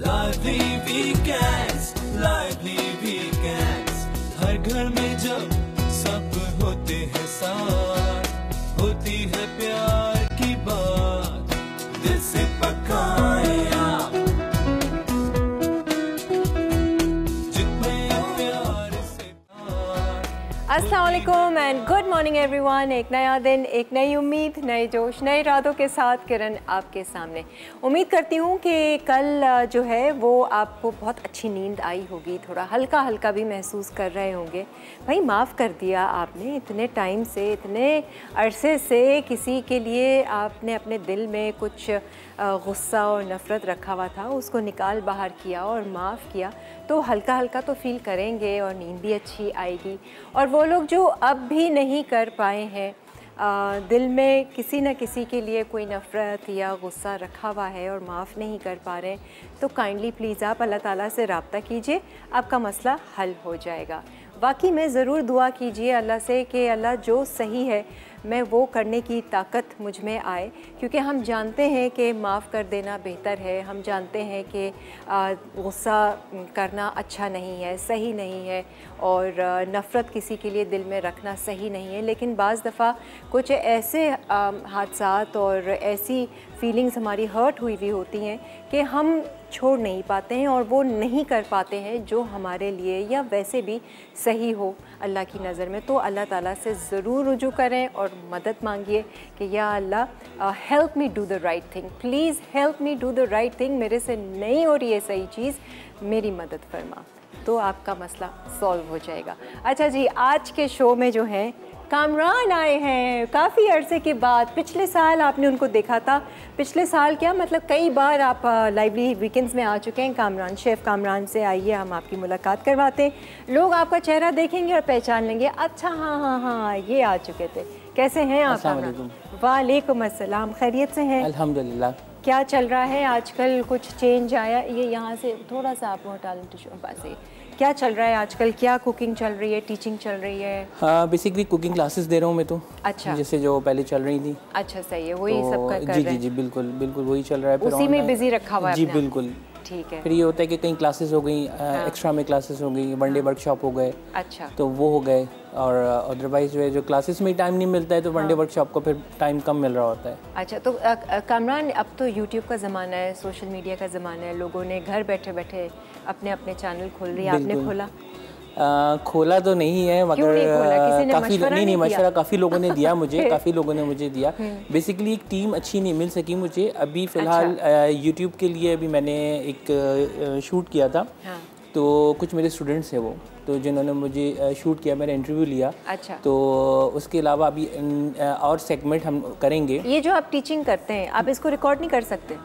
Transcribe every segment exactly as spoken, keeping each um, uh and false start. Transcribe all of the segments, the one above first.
Lively Weekends, Lively Weekends, हर घर में जब सब होते हैं साथ, होती है प्यार की बात, दिल से पकाए आप जितने प्यार से। अस्सलाम वालेकुम एंड गुड मॉर्निंग एवरीवन। एक नया दिन, एक नई उम्मीद, नए जोश, नए इरादों के साथ किरण आपके सामने। उम्मीद करती हूँ कि कल जो है वो आपको बहुत अच्छी नींद आई होगी, थोड़ा हल्का हल्का भी महसूस कर रहे होंगे। भाई माफ़ कर दिया आपने, इतने टाइम से, इतने अरसे से किसी के लिए आपने अपने दिल में कुछ गुस्सा और नफ़रत रखा हुआ था, उसको निकाल बाहर किया और माफ़ किया, तो हल्का हल्का तो फ़ील करेंगे और नींद भी अच्छी आएगी। और वो लोग जो अब भी नहीं कर पाए हैं, आ, दिल में किसी न किसी के लिए कोई नफ़रत या गुस्सा रखा हुआ है और माफ़ नहीं कर पा रहे, तो काइंडली प्लीज़ आप अल्लाह ताला से रब्ता कीजिए, आपका मसला हल हो जाएगा। वाकई में ज़रूर दुआ कीजिए अल्लाह से कि अल्लाह जो सही है मैं वो करने की ताकत मुझ में आए, क्योंकि हम जानते हैं कि माफ़ कर देना बेहतर है, हम जानते हैं कि गुस्सा करना अच्छा नहीं है, सही नहीं है, और नफ़रत किसी के लिए दिल में रखना सही नहीं है, लेकिन बाज़ दफ़ा कुछ ऐसे हादसात और ऐसी फीलिंग्स हमारी हर्ट हुई भी होती हैं कि हम छोड़ नहीं पाते हैं और वो नहीं कर पाते हैं जो हमारे लिए या वैसे भी सही हो अल्लाह की नज़र में। तो अल्लाह ताला से ज़रूर रुजू करें और मदद मांगिए कि या Allah help me do the right thing, please help me do the right thing, मेरे से नहीं हो रही है सही चीज़, मेरी मदद फरमा, तो आपका मसला सॉल्व हो जाएगा। अच्छा जी, आज के शो में जो है कामरान आए हैं, काफ़ी अरसे के बाद। पिछले साल आपने उनको देखा था, पिछले साल क्या मतलब कई बार आप लाइवली वीकेंड्स में आ चुके हैं। कामरान, शेफ़ कामरान से आइए, हम आपकी मुलाकात करवाते हैं, लोग आपका चेहरा देखेंगे और पहचान लेंगे, अच्छा हाँ हाँ हाँ ये आ चुके थे। कैसे हैं आप कामरान? वालेकुम अस्सलाम, खैरियत से हैं? अल्हम्दुलिल्लाह। क्या चल रहा है आजकल, कुछ चेंज आया? ये यहाँ से थोड़ा सा आप हटा लें। क्या चल रहा है आजकल, क्या कुकिंग चल रही है, टीचिंग चल रही है? हाँ, बेसिकली कुकिंग क्लासेस दे रहा हूँ मैं तो। अच्छा, जैसे जो पहले चल रही थी। अच्छा सही है, वही तो सब कर रहे हैं। जी जी जी बिल्कुल बिल्कुल वही चल रहा है, उसी में बिजी रखा हुआ है। जी बिल्कुल ठीक है। फिर ये होता है कि कहीं क्लासेस हो गई, हाँ। एक्स्ट्रा में क्लासेस हो गई, वन डे वर्कशॉप हो गए। अच्छा, तो वो हो गए, और अदरवाइज जो है जो क्लासेस में टाइम नहीं मिलता है तो वन डे वर्कशॉप को फिर टाइम कम मिल रहा होता है। अच्छा, तो कामरान अब तो यूट्यूब का ज़माना है, सोशल मीडिया का ज़माना है, लोगों ने घर बैठे बैठे अपने अपने चैनल खोल रही है, आपने खोला? आ, खोला तो नहीं है, मगर काफ़ी नहीं नहीं मशवरा काफ़ी लोगों ने दिया मुझे, काफ़ी लोगों ने मुझे दिया। बेसिकली एक टीम अच्छी नहीं मिल सकी मुझे अभी फ़िलहाल। अच्छा। यूट्यूब के लिए अभी मैंने एक शूट किया था, हाँ। तो कुछ मेरे स्टूडेंट्स हैं वो तो जिन्होंने मुझे शूट किया, मेरा इंटरव्यू लिया। अच्छा। तो उसके अलावा अभी और सेगमेंट हम करेंगे। ये जो आप टीचिंग करते हैं, आप इसको रिकॉर्ड नहीं कर सकते?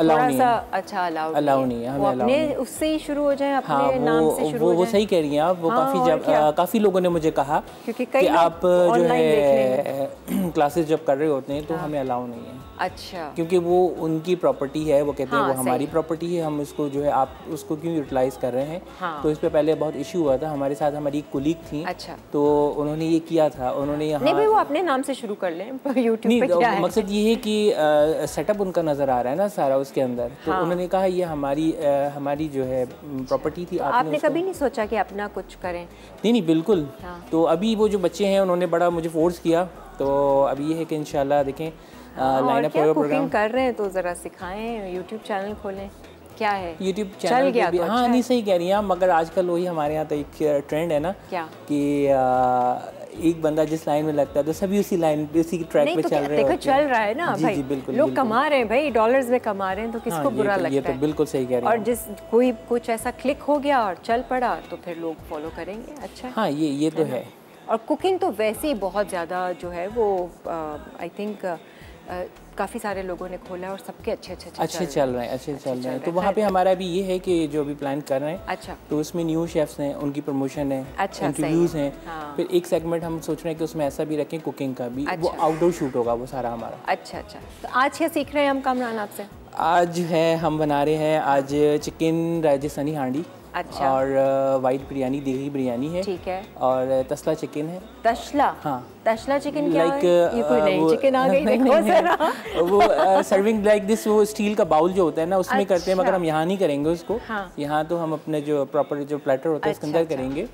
अलाउ नहीं, अच्छा, नहीं है, हमें अपने उससे ही शुरू हो जाए, अपने हाँ, वो, नाम से शुरू वो, हो जाए। वो सही कह रही हैं आप, वो हाँ, काफ़ी काफ़ी लोगों ने मुझे कहा क्योंकि कई आप जो है क्लासेस जब कर रहे होते हैं तो हाँ, हमें अलाउ नहीं है। अच्छा, क्योंकि वो उनकी प्रॉपर्टी है, वो कहते हैं हाँ, वो हमारी प्रॉपर्टी है, हम उसको जो है आप उसको क्यों यूटिलाइज़ कर रहे हैं। हाँ। तो इस पे पहले बहुत इशू हुआ था हमारे साथ, हमारी कुलीग थी। अच्छा। तो उन्होंने ये किया था, उन्होंने यहाँ नहीं भाई वो अपने नाम से शुरू कर लें, यूट्यूब पे क्या है? मकसद ये है कि सेटअप उनका नज़र आ रहा है ना सारा उसके अंदर, तो उन्होंने कहा ये हमारी हमारी जो है प्रॉपर्टी थी। आपने कभी नहीं सोचा कि अपना कुछ करें? नहीं नहीं बिल्कुल। तो अभी वो जो बच्चे हैं उन्होंने बड़ा मुझे फोर्स किया, तो अभी ये है कि इंशाल्लाह देखें लाइन अप होगा प्रोग्राम। कर रहे हैं तो ज़रा सिखाएं, यूट्यूब चैनल खोलें, क्या है यूट्यूब चैनल गया भी, तो हाँ अच्छा नहीं सही कह रही हैं, मगर आजकल वही हमारे यहाँ तो एक ट्रेंड है ना क्या कि आ, एक बंदा जिस लाइन में लगता है तो सभी उसी लाइन उसी ट्रैक पे तो चल रहे हैं, चल रहा है ना भाई। जी, जी, बिल्कुल, लोग बिल्कुल। कमा रहे हैं भाई, डॉलर्स में कमा रहे हैं, तो किसको हाँ, बुरा लगता है? ये तो बिल्कुल सही कह रहे हैं। और जिस कोई कुछ ऐसा क्लिक हो गया और चल पड़ा तो फिर लोग फॉलो करेंगे। अच्छा हाँ, ये ये तो है। और कुकिंग तो वैसे ही बहुत ज़्यादा जो है वो आई थिंक काफ़ी सारे लोगों ने खोला और सबके अच्छे अच्छे अच्छे चल रहे हैं, अच्छे चल रहे हैं। तो वहाँ पे हमारा भी ये है कि जो अभी प्लान कर रहे हैं। अच्छा। तो उसमें न्यू शेफ्स हैं, उनकी प्रमोशन है, अच्छा इंटरव्यूज़ हैं, फिर एक सेगमेंट हम सोच रहे हैं कि उसमें ऐसा भी रखें कुकिंग का भी, वो आउटडोर शूट होगा वो सारा हमारा। अच्छा अच्छा, तो आज क्या सीख रहे हैं हम कामरान आपसे? आज है हम बना रहे हैं आज चिकन राजस्थानी हांडी। अच्छा। और वाइट बिरयानी देगी बिरयानी है, ठीक है, और तस्ला चिकन है। तस्ला, हाँ, तस्ला चिकन क्या like, है? ये कोई नई चिकन आ गई, देखो जरा। वो सर्विंग लाइक दिस, वो स्टील का बाउल जो होता है ना उसमें करते हैं, मगर हम यहाँ नहीं करेंगे उसको। यहाँ तो हम अपने जो प्रॉपर जो प्लेटर होता है उसके अंदर करेंगे।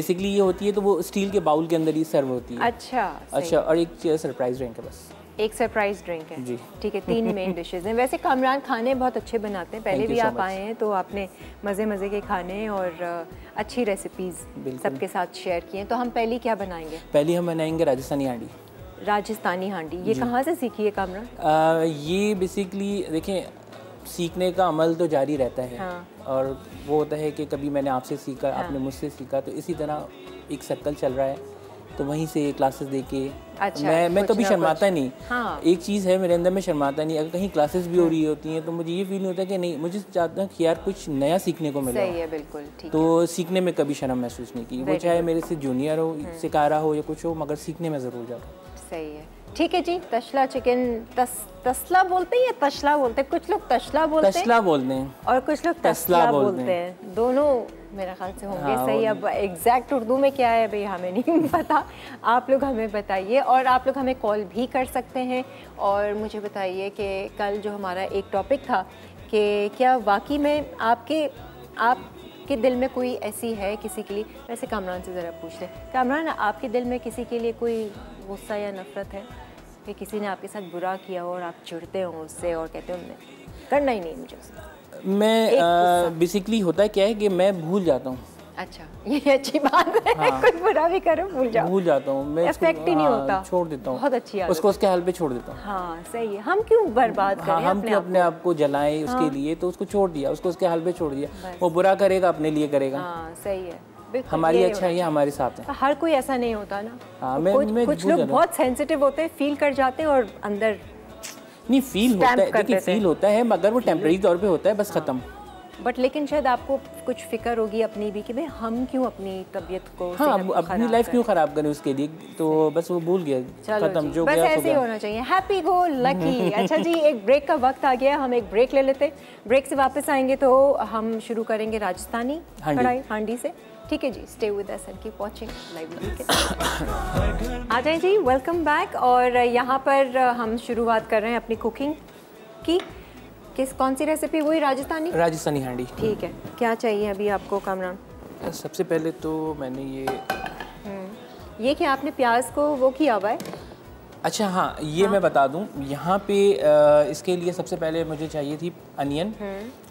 बेसिकली ये होती है, तो वो स्टील के बाउल के अंदर ही सर्व होती है। अच्छा अच्छा। और एक सरप्राइज ड्रिंक है, बस एक सरप्राइज ड्रिंक है जी, ठीक है। तीन मेन डिशेज़ हैं। वैसे कामरान खाने बहुत अच्छे बनाते हैं, पहले भी आप आए हैं तो आपने मज़े मज़े के खाने और अच्छी रेसिपीज़ सबके साथ शेयर किए हैं। तो हम पहले क्या बनाएंगे? पहले हम बनाएंगे राजस्थानी हांडी। राजस्थानी हांडी ये कहाँ से सीखी है कामरान? ये बेसिकली देखें, सीखने का अमल तो जारी रहता है, हाँ। और वो होता है कि कभी मैंने आपसे सीखा, हाँ। आपने मुझसे सीखा, तो इसी तरह एक सर्कल चल रहा है, तो वहीं से क्लासेस देके। अच्छा, मैं मैं कभी शर्माता नहीं, हाँ। एक चीज़ है मेरे अंदर, मैं शर्माता नहीं। अगर कहीं क्लासेस भी हो रही होती हैं तो मुझे ये फील होता है कि नहीं, मुझे चाहता हूँ कि यार कुछ नया सीखने को मिले। सही है, बिल्कुल ठीक। तो सीखने में कभी शर्म महसूस नहीं की, वो चाहे मेरे से जूनियर हो, सिखा रहा हो या कुछ हो, मगर सीखने में ज़रूर जाऊँ। सही है, ठीक है जी। तस्ला चिकन, तस, तस्ला बोलते हैं या तस्ला बोलते हैं? कुछ लोग तस्ला बोलते हैं, तस्ला बोलते हैं, और कुछ लोग तस्ला बोलते हैं। दोनों मेरे ख्याल से होंगे, हाँ, सही। अब एग्जैक्ट उर्दू में क्या है भाई, हमें नहीं पता, आप लोग हमें बताइए। और आप लोग हमें कॉल भी कर सकते हैं। और मुझे बताइए कि कल जो हमारा एक टॉपिक था कि क्या वाकई में आपके आप कि दिल में कोई ऐसी है किसी के लिए, वैसे कामरान से ज़रा पूछ लें। कामरान, आपके दिल में किसी के लिए कोई गुस्सा या नफरत है कि किसी ने आपके साथ बुरा किया हो और आप चिढ़ते हो उससे और कहते हो मैं करना ही नहीं मुझे उससे? मैं बेसिकली होता क्या है कि मैं भूल जाता हूँ। अच्छा, ये अच्छी बात है, हाँ। कुछ बुरा भी करो भूल जाओ, भूल जाता हूँ मैं, इफेक्ट ही नहीं होता, छोड़ देता हूँ। बहुत अच्छी आदत, उसको उसके हाल पे छोड़ देता हूँ। हाँ सही है, हम क्यों बर्बाद करें, हम क्यों अपने आप को जलाएं उसके लिए? तो उसको छोड़ दिया, उसको उसके हाल पे छोड़ दिया, वो बुरा करेगा अपने लिए करेगा। हाँ सही है, हमारी अच्छाई हमारे साथ है। हर कोई ऐसा नहीं होता ना, कुछ लोग बहुत सेंसिटिव होते हैं, फील कर जाते हैं और अंदर नहीं फील होता है। देखिए फील होता है, मगर वो टेम्परेरी तौर पे होता है, बस खत्म। बट लेकिन शायद आपको कुछ फिक्र होगी अपनी भी कि भाई हम क्यों अपनी तबीयत को, हाँ, अपनी लाइफ क्यों खराब करें उसके लिए, तो बस वो भूल गया, खत्म जो गया ऐसे ही होना चाहिए, हैप्पी गो लकी। अच्छा जी, एक ब्रेक का वक्त आ गया, हम एक ब्रेक ले लेते हैं। ब्रेक से वापस आएंगे तो हम शुरू करेंगे राजस्थानी कढ़ाई हांडी से, ठीक है जी। Stay with us and keep watching lively weekends. आ जाए जी, वेलकम बैक। और यहाँ पर हम शुरुआत कर रहे हैं अपनी कुकिंग की। किस कौन सी रेसिपी? वही राजस्थानी राजस्थानी हांडी, ठीक है। क्या चाहिए अभी आपको कामरान? सबसे पहले तो मैंने ये ये क्या आपने प्याज को वो किया हुआ है? अच्छा हाँ, ये हाँ? मैं बता दूं, यहाँ पे इसके लिए सबसे पहले मुझे चाहिए थी अनियन,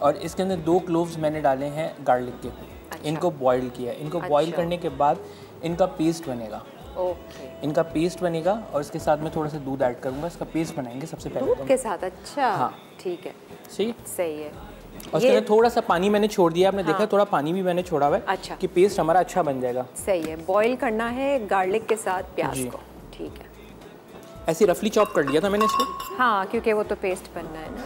और इसके अंदर दो क्लोव्स मैंने डाले हैं गार्लिक के। अच्छा। इनको बॉयल किया, इनको अच्छा। बॉयल करने के बाद इनका पेस्ट बनेगा। ओके, इनका पेस्ट बनेगा और इसके साथ में थोड़ा सा दूध ऐड करूंगा, इसका पेस्ट बनाएंगे सबसे पहले दूध के साथ। अच्छा हाँ, ठीक है, सही सही है। और उसके अंदर थोड़ा सा पानी मैंने छोड़ दिया, आपने हाँ। देखा थोड़ा पानी भी मैंने छोड़ा हुआ है, अच्छा, कि पेस्ट हमारा अच्छा बन जाएगा। सही है, बॉईल करना है गार्लिक के साथ प्याज को, ठीक है। ऐसे रफली चॉप कर लिया था मैंने इसको, हाँ, क्योंकि वो तो पेस्ट बनना है ना।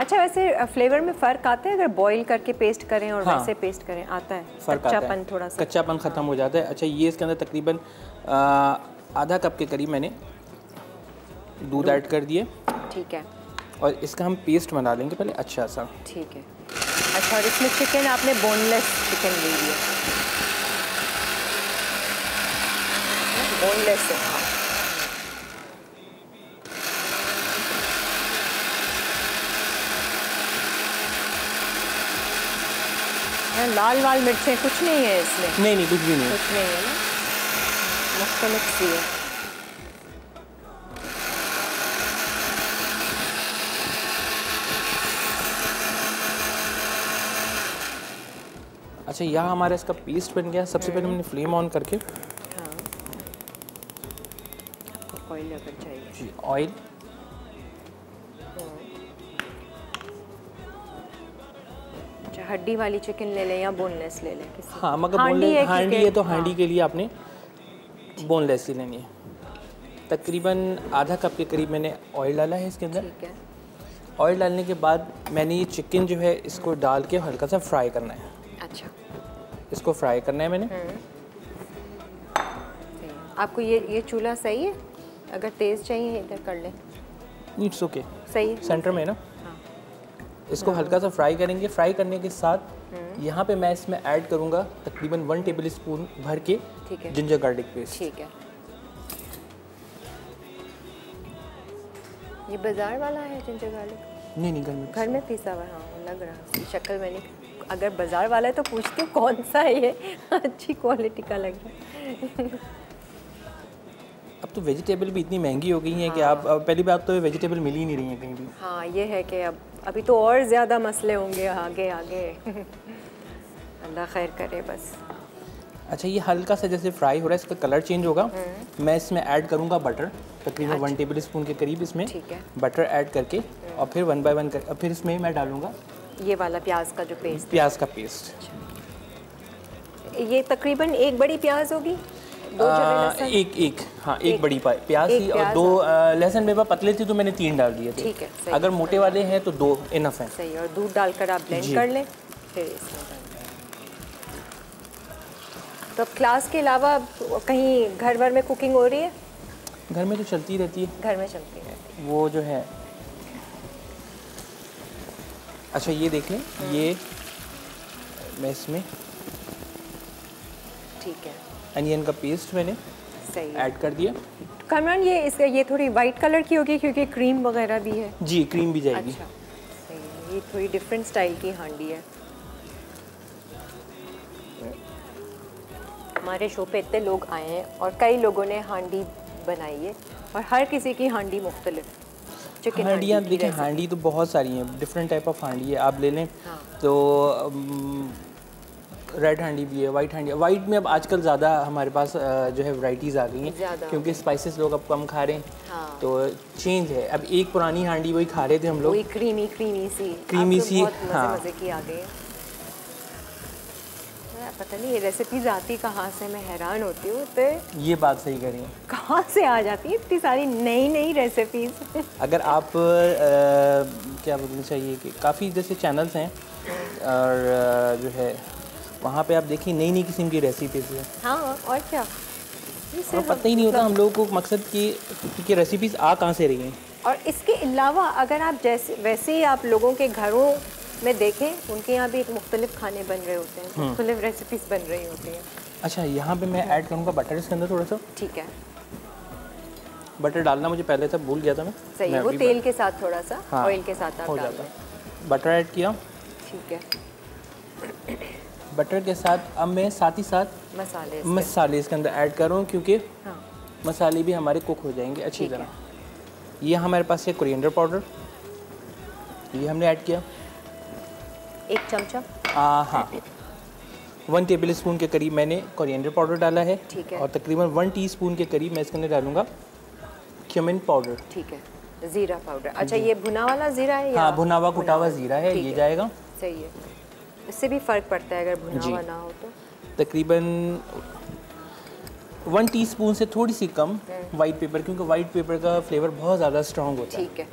अच्छा, वैसे फ्लेवर में फ़र्क आता है अगर बॉईल करके पेस्ट करें और हाँ, वैसे पेस्ट करें? आता है, कच्चापन थोड़ा सा, कच्चापन ख़त्म हो जाता है। अच्छा, ये इसके अंदर तकरीबन आधा कप के करीब मैंने दूध ऐड कर दिए, ठीक है। और इसका हम पेस्ट बना लेंगे पहले, अच्छा सा, ठीक है। अच्छा, और इसमें चिकन आपने बोनलेस चिकन ले लिया, बोनलेस है। लाल लाल मिर्चें कुछ नहीं है इसमें? नहीं नहीं, कुछ भी नहीं, कुछ नहीं है ना, मुख्तलिफ सी है। अच्छा, यहाँ हमारा इसका पेस्ट बन गया। सबसे पहले हमने फ्लेम ऑन करके, हाँ, आपको ऑयल लगा चाहिए जी, ऑयल। अच्छा, हड्डी वाली चिकन ले लें या बोनलेस ले लें? हाँ, मगर बोनलेस हांडी है तो हांडी के लिए आपने बोनलेस ही लेनी है। तकरीबन आधा कप के करीब मैंने ऑयल डाला है इसके अंदर, ठीक है। ऑयल डालने के बाद मैंने ये चिकन जो है इसको डाल के हल्का सा फ्राई करना है। अच्छा, इसको फ्राई करना है मैंने। आपको ये ये चूल्हा सही है? अगर तेज़ चाहिए इधर कर लें, इट्स ओके, सही है, सेंटर में है ना। हाँ, इसको हल्का सा फ्राई करेंगे। फ्राई करने के साथ यहाँ पे मैं इसमें ऐड करूँगा तकरीबन वन टेबल स्पून भर के जिंजर गार्लिक पेस्ट। ठीक है, ये बाजार वाला है जिंजर गार्लिक? नहीं नहीं, घर में घर में पीसा हुआ। हाँ, लग रहा है शक्ल मैंने। अगर बाजार वाला है तो पूछती हूँ कौन सा है ये, अच्छी क्वालिटी का लग रहा है। अब तो वेजिटेबल भी इतनी महंगी हो गई हैं। हाँ। कि आप पहली बात तो वेजिटेबल मिल ही नहीं रही हैं कहीं भी। हाँ, ये है कि अब अभी तो और ज़्यादा मसले होंगे आगे आगे। अल्लाह खैर करे बस। अच्छा, ये हल्का सा जैसे फ्राई हो रहा है, इसका कलर चेंज होगा। मैं इसमें ऐड करूँगा बटर तकरीबन वन टेबल स्पून के करीब। इसमें बटर ऐड करके और फिर वन बाई वन कर फिर इसमें मैं डालूँगा ये वाला प्याज का जो पेस्ट। प्याज का पेस्ट, ये तकरीबन एक बड़ी प्याज होगी। आ, एक एक हाँ एक, एक बड़ी प्याज थी और दो लहसुन। मेरे पास पतले थे तो मैंने तीन डाल दिए थे। ठीक है, अगर मोटे वाले हैं तो दो इनफ हैं। सही। और दूध डालकर आप ब्लेंड कर लें फिर इसमें। तो क्लास के अलावा कहीं घर भर में कुकिंग हो रही है? घर में तो चलती रहती है। घर में चलती रहती है वो जो है। अच्छा, ये देख लें, ये मैं इसमें ठीक है अनियन का पेस्ट मैंने ऐड कर दिया। कमरान, ये इसका ये थोड़ी वाइट कलर की होगी क्योंकि क्रीम वगैरह भी है। जी, क्रीम भी जाएगी। अच्छा, सही। ये थोड़ी डिफरेंट स्टाइल की हांडी है। हमारे शो पे इतने लोग आए हैं और कई लोगों ने हांडी बनाई है और हर किसी की हांडी मुख्तलिफ। हांडियाँ देखिए, हांडी तो बहुत सारी हैं, डिफरेंट टाइप ऑफ हांडी है। आप ले लें। हाँ। तो रेड हांडी भी है, वाइट हांडी। वाइट में अब आजकल ज़्यादा हमारे पास जो है वैरायटीज़ आ गई हैं क्योंकि स्पाइसेस लोग अब कम खा रहे हैं। हाँ। तो चेंज है। अब एक पुरानी हांडी वही खा रहे थे हम लोग, वही क्रीमी क्रीमी सी क्रीमी सी। हाँ, मज़े की आ गई। पता नहीं ये रेसिपीज आती कहाँ से, मैं हैरान होती हूँ। तो ये बात सही करें, कहाँ से आ जाती है इतनी सारी नई नई रेसिपीज। अगर आप आ, क्या बोलना चाहिए कि काफ़ी जैसे चैनल्स हैं और आ, जो है वहाँ पे आप देखिए नई नई किस्म की रेसिपीज है। हाँ, और क्या और पता ही नहीं होता हम लोगों को मकसद की कि रेसिपीज आ कहाँ से रही हैं। और इसके अलावा अगर आप जैसे वैसे ही आप लोगों के घरों में देखें, उनके यहाँ भी एक मुख्तलिफ खाने बन रहे होते हैं, मुख्तलिफ रेसिपीज बन रही होती हैं। अच्छा, यहाँ पे मैं ऐड करूँगा बटर इसके अंदर थोड़ा सा। ठीक है, बटर डालना मुझे पहले था, भूल गया था मैं। सही है, वो तेल के साथ थोड़ा सा ऑयल के साथ हो जाता है। बटर ऐड किया। ठीक है, बटर के साथ अब मैं साथ ही साथ मसाले मसाले इसके अंदर ऐड कर रहा हूँ क्योंकि हाँ। मसाले भी हमारे कुक हो जाएंगे अच्छी तरह। ये हमारे पास है कोरिएंडर पाउडर, ये हमने ऐड किया एक चमचा। हाँ, वन टेबल स्पून के करीब मैंने कोरिएंडर पाउडर डाला है। ठीक है, और तकरीबन वन टीस्पून के करीब मैं इसके अंदर डालूँगा क्यूमिन पाउडर। ठीक है, ज़ीरा पाउडर। अच्छा, ये भुना वाला ज़ीरा है या? हाँ, भुना हुआ कुटा हुआ ज़ीरा है, ये जाएगा। सही है, इससे भी फ़र्क पड़ता है अगर भुना हुआ ना हो तो। तकरीबन वन टीस्पून से थोड़ी सी कम वाइट पेपर, क्योंकि वाइट पेपर का फ्लेवर बहुत ज़्यादा स्ट्रॉन्ग होता है। ठीक है,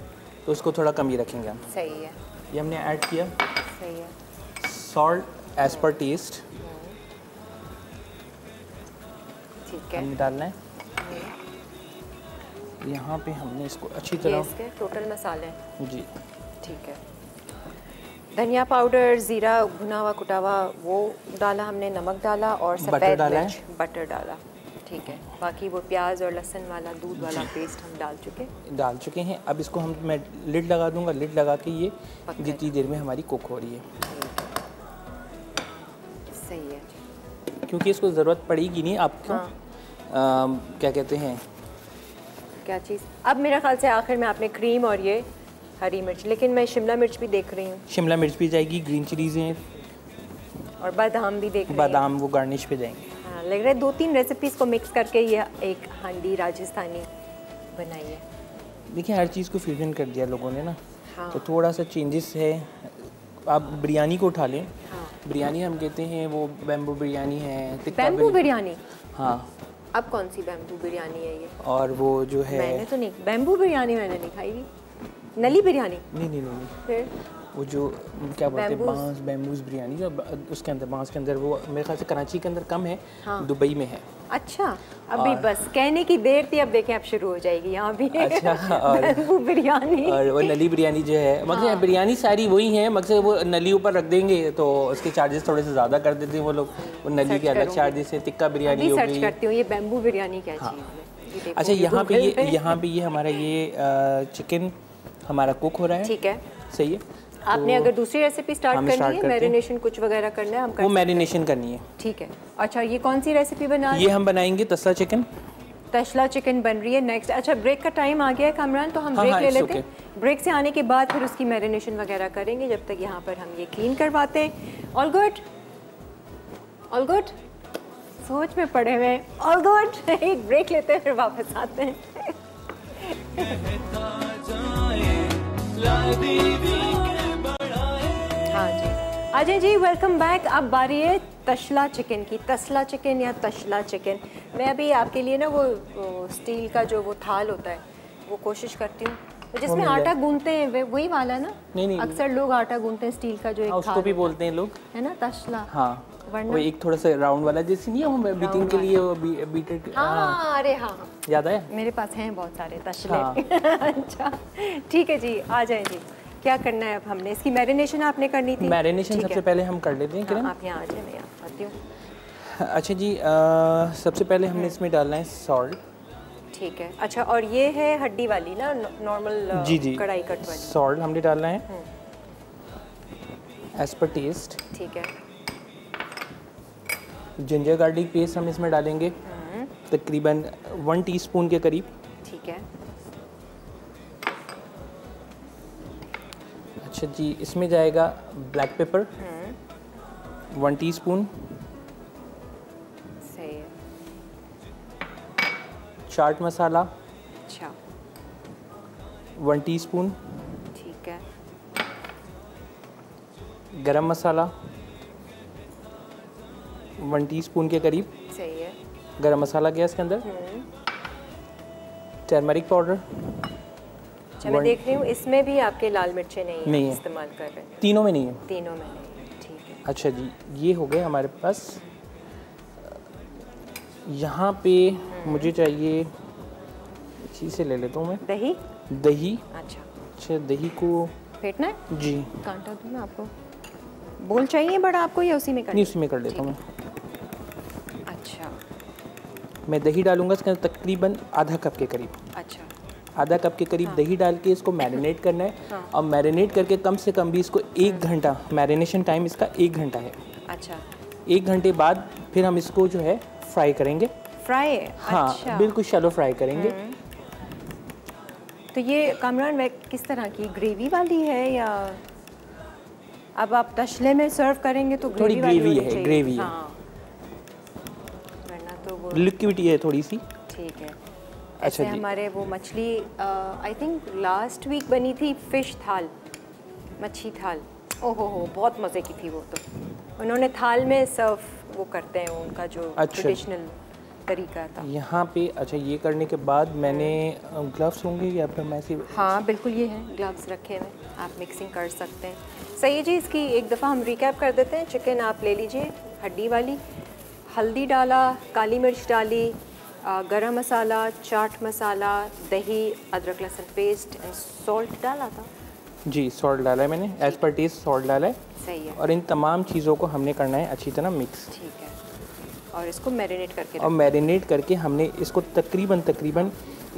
तो उसको थोड़ा कम ही रखेंगे हम। सही है, ये हमने ऐड किया। सही है, सॉल्ट एज पर टेस्ट। ठीक है, हमने डालना है। यहाँ पे हमने इसको अच्छी तरह इसके टोटल मसाले। जी, ठीक है, धनिया पाउडर, जीरा, भुना हुआ कुटा हुआ वो डाला हमने, नमक डाला और सफ़ेद मिर्च, बटर डाला। ठीक है, बाकी वो प्याज और लहसुन वाला दूध वाला पेस्ट हम डाल चुके डाल चुके हैं। अब इसको हम मैं लिड लगा दूंगा। लिड लगा के ये जितनी देर में हमारी कुक हो रही है। सही है, क्योंकि इसको ज़रूरत पड़ेगी नहीं आपको। हाँ। आ, क्या कहते हैं क्या चीज़। अब मेरा ख्याल से आखिर में आपने क्रीम और ये हरी मिर्च, लेकिन मैं शिमला मिर्च भी देख रही हूँ। शिमला मिर्च भी जाएगी, ग्रीन चिलीज़ हैं और बादाम भी देख रही हूँ। बादाम वो गार्निश पे जाएंगे। हाँ, लग रहा है दो तीन रेसिपीज़ को मिक्स करके ये एक हांडी राजस्थानी बनाई है। देखिए, हर चीज़ को फ्यूजन कर दिया लोगों ने ना। हाँ। तो थोड़ा सा चेंजेस है। आप बिरयानी को उठा लें। हाँ। बिरयानी हम कहते हैं वो बैम्बू बिरयानी है। बैम्बू बिरयानी, हाँ। अब कौन सी बैम्बू बिरयानी है ये? और वो जो है मैंने तो नहीं, बैम्बू बिरयानी मैंने नहीं खाई। नली बिरयानी नहीं नहीं नहीं, फिर वो जो क्या बोलते हैं बांस बैम्बूज बिरयानी जो उसके अंदर बांस के अंदर वो मेरे ख्याल से कराची के अंदर कम है, हाँ। दुबई में है। अच्छा अभी और... बस कहने की देर थी, अब देखें अब शुरू हो जाएगी यहाँ भी। अच्छा और वो बिरयानी और वो नली बिरयानी जो है मगर हाँ। बिरयानी सारी वही है मगर वो नली ऊपर रख देंगे तो उसके चार्जेस थोड़े से ज़्यादा कर देते हैं वो लोग, वो नली के अलग चार्जेस है, टिक्का बिरयानी हो गई, करती हूँ ये बैम्बू बिरयानी क्या चीज़ है। अच्छा यहाँ पे ये यहाँ पे ये हमारा ये चिकन हमारा कुक हो रहा है, ठीक है सही है। आपने तो अगर दूसरी रेसिपी स्टार्ट करनी स्टार्ट है, मैरिनेशन कुछ वगैरह करना है, हम वो मैरिनेशन करनी है, ठीक है। अच्छा ये कौन सी रेसिपी बना रहे हैं? ये हम बनाएंगे तसला चिकन, तसला चिकन बन रही है नेक्स्ट। अच्छा ब्रेक का टाइम आ गया है कामरान, तो हम हाँ, ब्रेक हाँ, ले लेते हैं। ब्रेक से आने के बाद फिर उसकी मैरिनेशन वगैरह करेंगे, जब तक यहाँ पर हम ये क्लीन करवाते हैं। ऑल गुड ऑल गुड, सोच में पड़े हुए हैं, ऑल गुड। एक ब्रेक लेते हैं फिर वापस आते हैं। हाँ जी अजय जी वेलकम बैक। अब बारी है तसला चिकन की, तसला चिकन या तसला चिकन। मैं अभी आपके लिए ना वो, वो स्टील का जो वो थाल होता है वो कोशिश करती हूँ जिसमें आटा गूंथते हैं, वही वाला ना? नहीं नहीं अक्सर लोग आटा गूंथते हैं स्टील का जो एक थाल, उसको भी बोलते हैं लोग है ना तसला, हाँ वो एक थोड़ा सा राउंड वाला जैसे नहीं हम बीटिंग के लिए वो बीटर। हाँ अरे हाँ याद है मेरे पास हैं बहुत सारे तसले। अच्छा ठीक है जी आ जाए जी, क्या करना है अब हमने? इसकी मैरिनेशन आपने करनी थी, मैरिनेशन सबसे पहले हम कर लेते हैं। किरण आप यहाँ आ जाए, मैं यहाँ आती हूँ। अच्छा जी आ, सबसे पहले हमने इसमें डालना है सॉल्ट, ठीक है। अच्छा और ये है हड्डी वाली ना नॉर्मल जी जी कढ़ाई कट वाली, सॉल्ट हमने डालना है एज पर टेस्ट, ठीक है। जिंजर गार्लिक पेस्ट हम इसमें डालेंगे तकरीबन वन टी स्पून के करीब, ठीक है। अच्छा जी इसमें जाएगा ब्लैक पेपर वन टीस्पून, सही है। चाट मसाला अच्छा वन टीस्पून, ठीक है। गरम मसाला वन टीस्पून के करीब, सही है। गरम मसाला गया इसके अंदर, टर्मरिक पाउडर, मैं देख रही हूँ इसमें भी आपके लाल मिर्चें नहीं, नहीं है इस्तेमाल कर रहे हैं, तीनों में नहीं है, तीनों में नहीं, ठीक है। अच्छा जी ये हो गए हमारे पास। यहाँ पे मुझे चाहिए इसी से ले लेता हूँ मैं, दही दही अच्छा अच्छा दही को फेंटना है जी, कांटा दूँ मैं आपको, बोल चाहिए बड़ा आपको या उसी में कर? नहीं उसी में कर लेता हूँ मैं। अच्छा मैं दही डालूँगा इसके अंदर तकरीबन आधा कप के करीब, अच्छा आधा कप के करीब हाँ। दही डाल के इसको मैरिनेट करना है हाँ। और मैरिनेट करके कम से कम भी इसको एक घंटा, मैरिनेशन टाइम इसका एक घंटा है। अच्छा एक घंटे बाद फिर हम इसको जो है फ्राई करेंगे, फ्राई हाँ अच्छा। बिल्कुल शैलो फ्राई करेंगे। तो ये कामरान में किस तरह की ग्रेवी वाली है या अब आप तसले में सर्व करेंगे? तो थोड़ी ग्रेवी है, ग्रेवी है वरना तो वो लिक्विडी है थोड़ी सी, ठीक है। अच्छा हमारे वो मछली आई थिंक लास्ट वीक बनी थी फिश थाल, मच्छी थाल, ओहो हो बहुत मज़े की थी वो। तो उन्होंने थाल में सर्व वो करते हैं उनका जो ट्रेडिशनल तरीका था यहाँ पे। अच्छा ये करने के बाद मैंने ग्लव्स होंगे या फिर मैं ऐसे? हाँ बिल्कुल ये हैं ग्लव्स रखे हुए, आप मिक्सिंग कर सकते हैं। सही है जी, इसकी एक दफ़ा हम रिकैप कर देते हैं। चिकन आप ले लीजिए हड्डी वाली, हल्दी डाला, काली मिर्च डाली, गरम मसाला, चाट मसाला, दही, अदरक लहसुन पेस्ट एंड सॉल्ट डाला था जी, सॉल्ट डाला है मैंने एज पर टेस्ट, सॉल्ट डाला है, सही है। और इन तमाम चीज़ों को हमने करना है अच्छी तरह मिक्स, ठीक है। और इसको मैरिनेट करके और मैरिनेट करके हमने इसको तकरीबन तकरीबन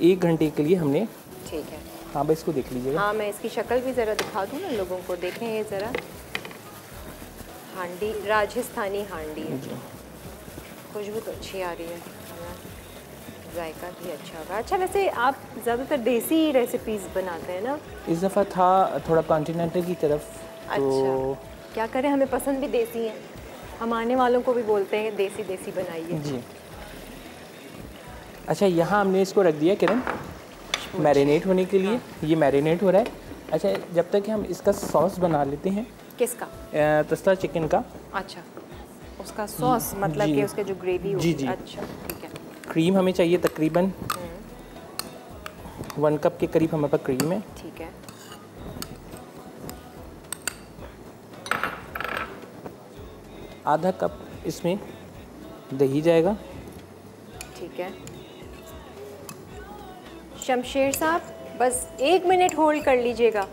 एक घंटे के लिए हमने, ठीक है। हाँ भाई इसको देख लीजिएगा, हाँ मैं इसकी शक्ल भी ज़रा दिखा दूँ ना लोगों को, देखें ये ज़रा हांडी, राजस्थानी हांडी है, खुशबू तो अच्छी आ रही है, जायका भी अच्छा होगा। अच्छा वैसे आप ज़्यादातर देसी रेसिपीज़ बनाते हैं ना? इस दफ़ा था थोड़ा कॉन्टिनेंटल की तरफ, अच्छा तो... क्या करें हमें पसंद भी देसी है, हम आने वालों को भी बोलते हैं देसी देसी बनाइए जी। अच्छा यहाँ हमने इसको रख दिया किरण मैरिनेट होने के लिए, हाँ। ये मैरिनेट हो रहा है। अच्छा जब तक हम इसका सॉस बना लेते हैं, किसका? तसला चिकन का। अच्छा उसका सॉस मतलब कि उसका जो ग्रेवी होगी, अच्छा ठीक है। क्रीम हमें चाहिए तकरीबन वन कप के करीब, हमारे पास क्रीम है, ठीक है। आधा कप इसमें दही जाएगा। ठीक है शमशेर साहब, बस एक मिनट होल्ड कर लीजिएगा।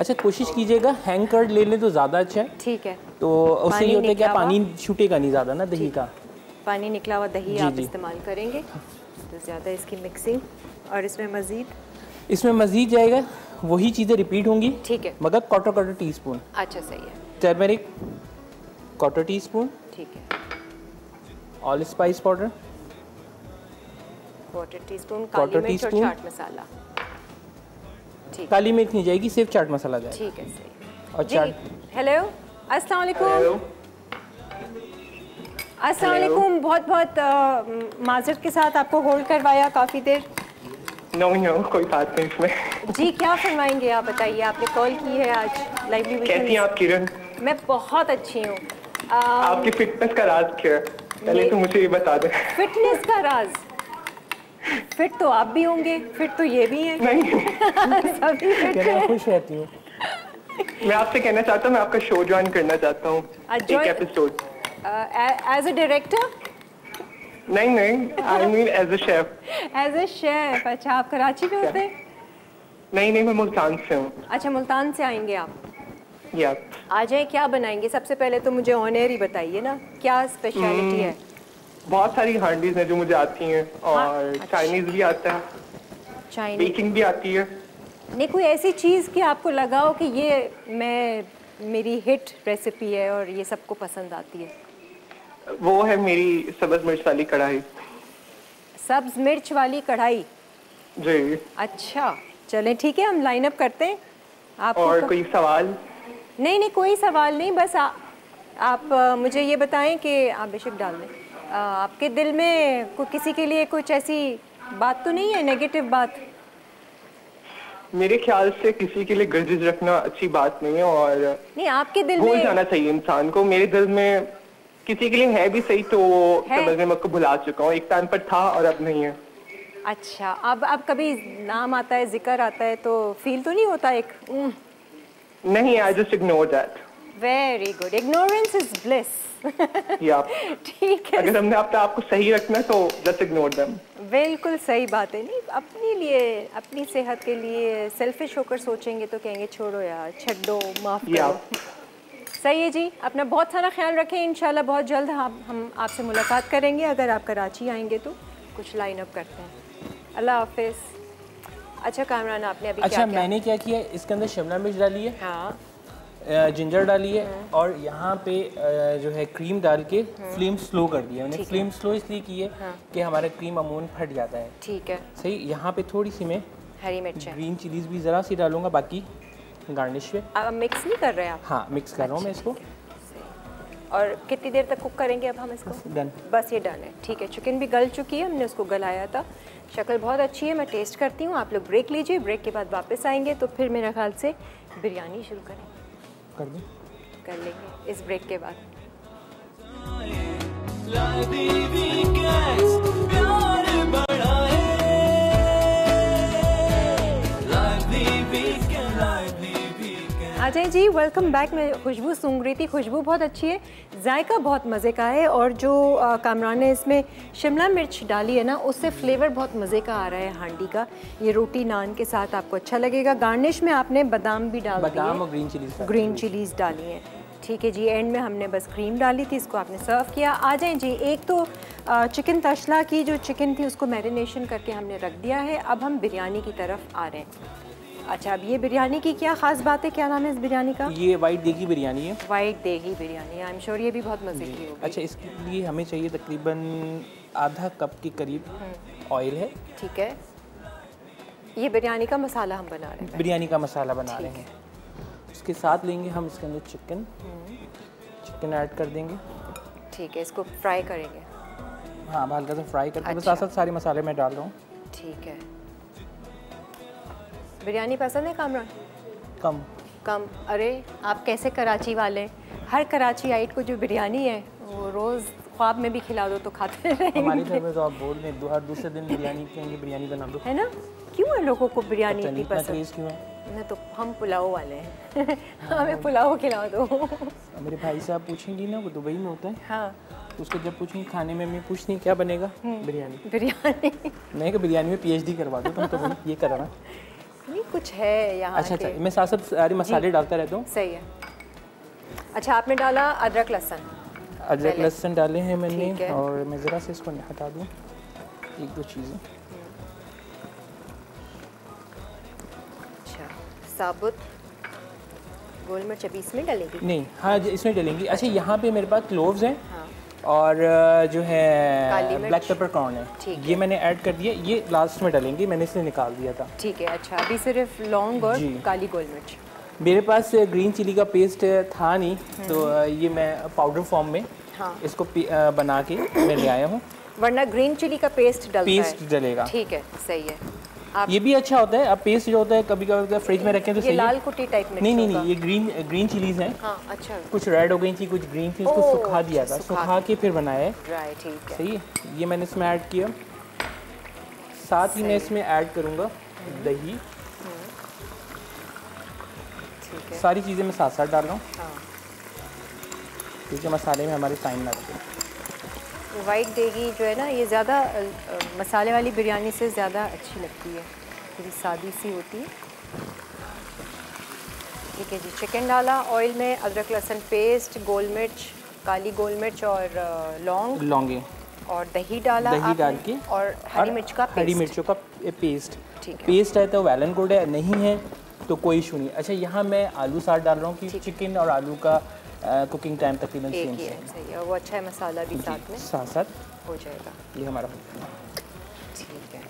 अच्छा कोशिश कीजिएगा हैंग कर्ड ले लें तो ज़्यादा अच्छा है। ठीक है तो उससे ये होता है कि पानी छूटेगा नहीं ज़्यादा ना दही का, पानी निकला हुआ दही आप इस्तेमाल करेंगे तो ज़्यादा इसकी मिक्सिंग। और इसमें मज़ीद इसमें मज़ीद जाएगा, वही चीज़ें रिपीट होंगी। ठीक है मगर क्वार्टर क्वार्टर टी स्पून। अच्छा सही है। Turmeric quarter teaspoon. ठीक है all spice powder quarter teaspoon, काली मिर्च और चाट मसाला। काली मिर्च नहीं जाएगी, सिर्फ चाट मसाला जाएगा। ठीक है सही। और चाट। हेलो अस्सलाम वालेकुम। अस्सलाम वालेकुम। बहुत बहुत माजरत के साथ आपको होल्ड करवाया काफ़ी देर। नो नो कोई बात नहीं इसमें। जी क्या फरमाएंगे आप बताइए, आपने कॉल की है आज लाइवली वीकेंड। कैसी हैं आप किरण? मैं बहुत अच्छी हूँ। आपकी फिटनेस का राज क्या है पहले तो मुझे ये बता दें। फिटनेस का राज? फिट तो आप भी होंगे, फिट तो ये भी हैं। नहीं खुश रहती हूँ। मैं आपसे कहना चाहता हूँ मैं आपका शो ज्वाइन करना चाहता हूँ एज अ डायरेक्टर। नहीं नहीं I mean as a chef. As a chef. अच्छा आप कराची में होते हैं? नहीं नहीं मैं मुल्तान से हूँ। अच्छा मुल्तान से आएंगे आप? या आ जाए। क्या बनाएंगे सबसे पहले तो मुझे ऑन एयर ही बताइए ना, क्या स्पेशलिटी है? बहुत सारी हांडीज हैं जो मुझे आती हैं और चाइनीज अच्छा। भी आता है, चाइनीज बेकिंग भी आती है। नहीं कोई ऐसी चीज़ कि आपको लगा हो कि ये मैं मेरी हिट रेसिपी है और ये सबको पसंद आती है? वो है मेरी सब्ज़ मिर्च वाली कढ़ाई। सब्ज़ मिर्च वाली कढ़ाई जी। अच्छा चलें ठीक है हम लाइन अप करते हैं आपको। और कोई सवाल? नहीं नहीं कोई सवाल नहीं, बस आ, आप मुझे ये बताएं कि आप बेशक डाल दें। आपके दिल में कोई किसी के लिए कुछ ऐसी बात तो नहीं है, नेगेटिव बात? मेरे ख्याल से किसी के लिए गर्जिश रखना अच्छी बात नहीं है और नहीं आपके दिल में भूल जाना चाहिए इंसान को। मेरे दिल में किसी के लिए है भी सही तो समझने में आपको भुला चुका हूँ, एक टाइम पर था और अब नहीं है। अच्छा अब अब कभी नाम आता है, जिक्र आता है तो फील तो नहीं होता एक? नहीं I just ignore that. Very good, ignorance is bliss. ठीक है अगर हमने आपका आपको सही रखना तो जस्ट इग्नोर देम। बिल्कुल सही बात है। नहीं अपने लिए अपनी सेहत के लिए सेल्फिश होकर सोचेंगे तो कहेंगे छोड़ो यार छड्डो माफ करो। सही है जी, अपना बहुत सारा ख्याल रखें। इंशाल्लाह बहुत जल्द हम हम आपसे मुलाकात करेंगे। अगर आप कराची आएंगे तो कुछ लाइन अप करते हैं। अल्लाह हाफिज़। अच्छा कामरान आपने अभी अच्छा क्या मैंने क्या किया, इसके अंदर शिमला मिर्च डाली है, हाँ जिंजर डालिए और यहाँ पे जो है क्रीम डाल के फ्लेम स्लो कर दिया मैंने। फ्लेम स्लो इसलिए की है हाँ। कि हमारा क्रीम अमूमन फट जाता है। ठीक है सही। यहाँ पे थोड़ी सी मैं हरी मिर्च ग्रीन चिलीज भी ज़रा सी डालूंगा बाकी गार्निश पे। अब मिक्स नहीं कर रहे हैं आप? हाँ मिक्स कर रहा हूँ मैं इसको। और कितनी देर तक कुक करेंगे अब हम इसको? डन बस ये डन है। ठीक है चिकन भी गल चुकी है, हमने उसको गलाया था। शक्ल बहुत अच्छी है, मैं टेस्ट करती हूँ। आप लोग ब्रेक लीजिए, ब्रेक के बाद वापस आएंगे तो फिर मेरे ख्याल से बिरयानी शुरू करेंगे। कर दूं? कर लेंगे इस ब्रेक के बाद। Ajay ji welcome back. मैं खुशबू सूंघ रही थी, खुशबू बहुत अच्छी है, जायका बहुत मज़े का है। और जो कामरान ने इसमें शिमला मिर्च डाली है ना उससे फ्लेवर बहुत मज़े का आ रहा है हांडी का। ये रोटी नान के साथ आपको अच्छा लगेगा। गार्निश में आपने बादाम भी डाल दिए, बादाम और ग्रीन चिलीज ग्रीन चिलीज डाली हैं। ठीक है जी, एंड में हमने बस क्रीम डाली थी, इसको आपने सर्व किया। आ जाएँ जी, एक तो चिकन तशला की जो चिकन थी उसको मैरिनेशन करके हमने रख दिया है, अब हम बिरयानी की तरफ आ रहे हैं। अच्छा अब ये बिरयानी की क्या खास बात है, क्या नाम है इस बिरयानी का? ये वाइट देगी बिरयानी है। वाइट देगी बिरयानी, आई एम श्योर ये भी बहुत मज़े की होगी। अच्छा इसके लिए हमें चाहिए तकरीबन आधा कप के करीब ऑयल है। ठीक है ये बिरयानी का मसाला हम बना रहे हैं, बिरयानी का मसाला बना रहे हैं। उसके साथ लेंगे हम इसके अंदर चिकन, चिकन ऐड कर देंगे। ठीक है इसको फ्राई करेंगे? हाँ हल्का सा फ्राई करके साथ साथ सारे मसाले में डाल रहा हूँ। ठीक है बिरयानी पसंद है कामरान? कम कम। अरे आप कैसे कराची वाले, हर कराची आइट को जो बिरयानी है वो रोज़ ख्वाब में भी खिला दो तो खाते रहेंगे। हमारे घर में तो आप बोल रहे हैं हर दूसरे दिन बिरयानी कहेंगे, बिरयानी का नाम दो है ना। क्यों है लोगों को बिरयानी इतनी पसंद क्यों है? ना तो हम पुलाव वाले हैं हाँ, हमें पुलाव खिला दो। मेरे भाई साहब पूछेंगी ना, वो दुबई में होता है हाँ, उसको जब पूछेंगी खाने में मैं पूछनी क्या बनेगा, बिरयानी बिरयानी नहीं कि बिरयानी में पीएचडी करवा दो तुम तो, तो ये कराना ये कुछ है यहाँ। अच्छा अच्छा, मैं साथ साथ सारे मसाले डालता रहता हूँ। सही है। अच्छा आपने डाला अदरक लहसुन? अदरक लहसुन डाले हैं मैंने, और मैं ज़रा से इसको हटा दूँ एक दो चीज़ें। साबुत गोल मिर्च अभी इसमें डालेंगी? नहीं हाँ इसमें डालेंगी। अच्छा यहाँ पे मेरे पास क्लोव्स हैं हाँ। और जो है ब्लैक पेपर कॉर्न है, ये मैंने ऐड कर दिया, ये लास्ट में डालेंगी, मैंने इसे निकाल दिया था। ठीक है। अच्छा अभी सिर्फ लौंग और काली गोल मिर्च। मेरे पास ग्रीन चिली का पेस्ट था नहीं, तो ये मैं पाउडर फॉर्म में हाँ। इसको बना के मैं ले आया हूँ, वरना ग्रीन चिली का पेस्ट पेस्ट डलेगा। ठीक है सही है। ये भी अच्छा होता है। अब पेस्ट जो होता है कभी कभी फ्रिज में रखें तो ये लाल कुटी टाइप में नहीं नहीं नहीं ये ग्रीन ग्रीन चिलीज हैं हाँ, अच्छा। कुछ रेड हो गई थी, कुछ ग्रीन थी, उसको सुखा दिया था, सुखा के फिर बनाया है। राइट ठीक है सही है। ये मैंने इसमें ऐड किया, साथ ही मैं इसमें ऐड करूँगा दही। ठीक है, सारी चीज़ें मैं साथ साथ डाल रहा हूँ क्योंकि मसाले में हमारे टाइम ना लगे। वाइट देगी जो है ना ये ज़्यादा मसाले वाली बिरयानी से ज़्यादा अच्छी लगती है, थोड़ी सादी सी होती है। ठीक है जी, चिकन डाला ऑयल में, अदरक लहसुन पेस्ट, गोल मिर्च, काली गोल मिर्च और लौंग लौंगे और दही डाला, दही डाल के और हरी मिर्च का पेस्ट। हरी मिर्चों का पेस्ट ठीक है, पेस्ट है तो वेल एंड गुड है, नहीं है तो कोई इशू नहीं। अच्छा यहाँ मैं आलू साथ डाल रहा हूँ कि चिकन और आलू का कुकिंग टाइम तकरीबन सेम है। सही है, वो अच्छा है, मसाला भी साथ में साथ साथ हो जाएगा। ये हमारा ठीक है।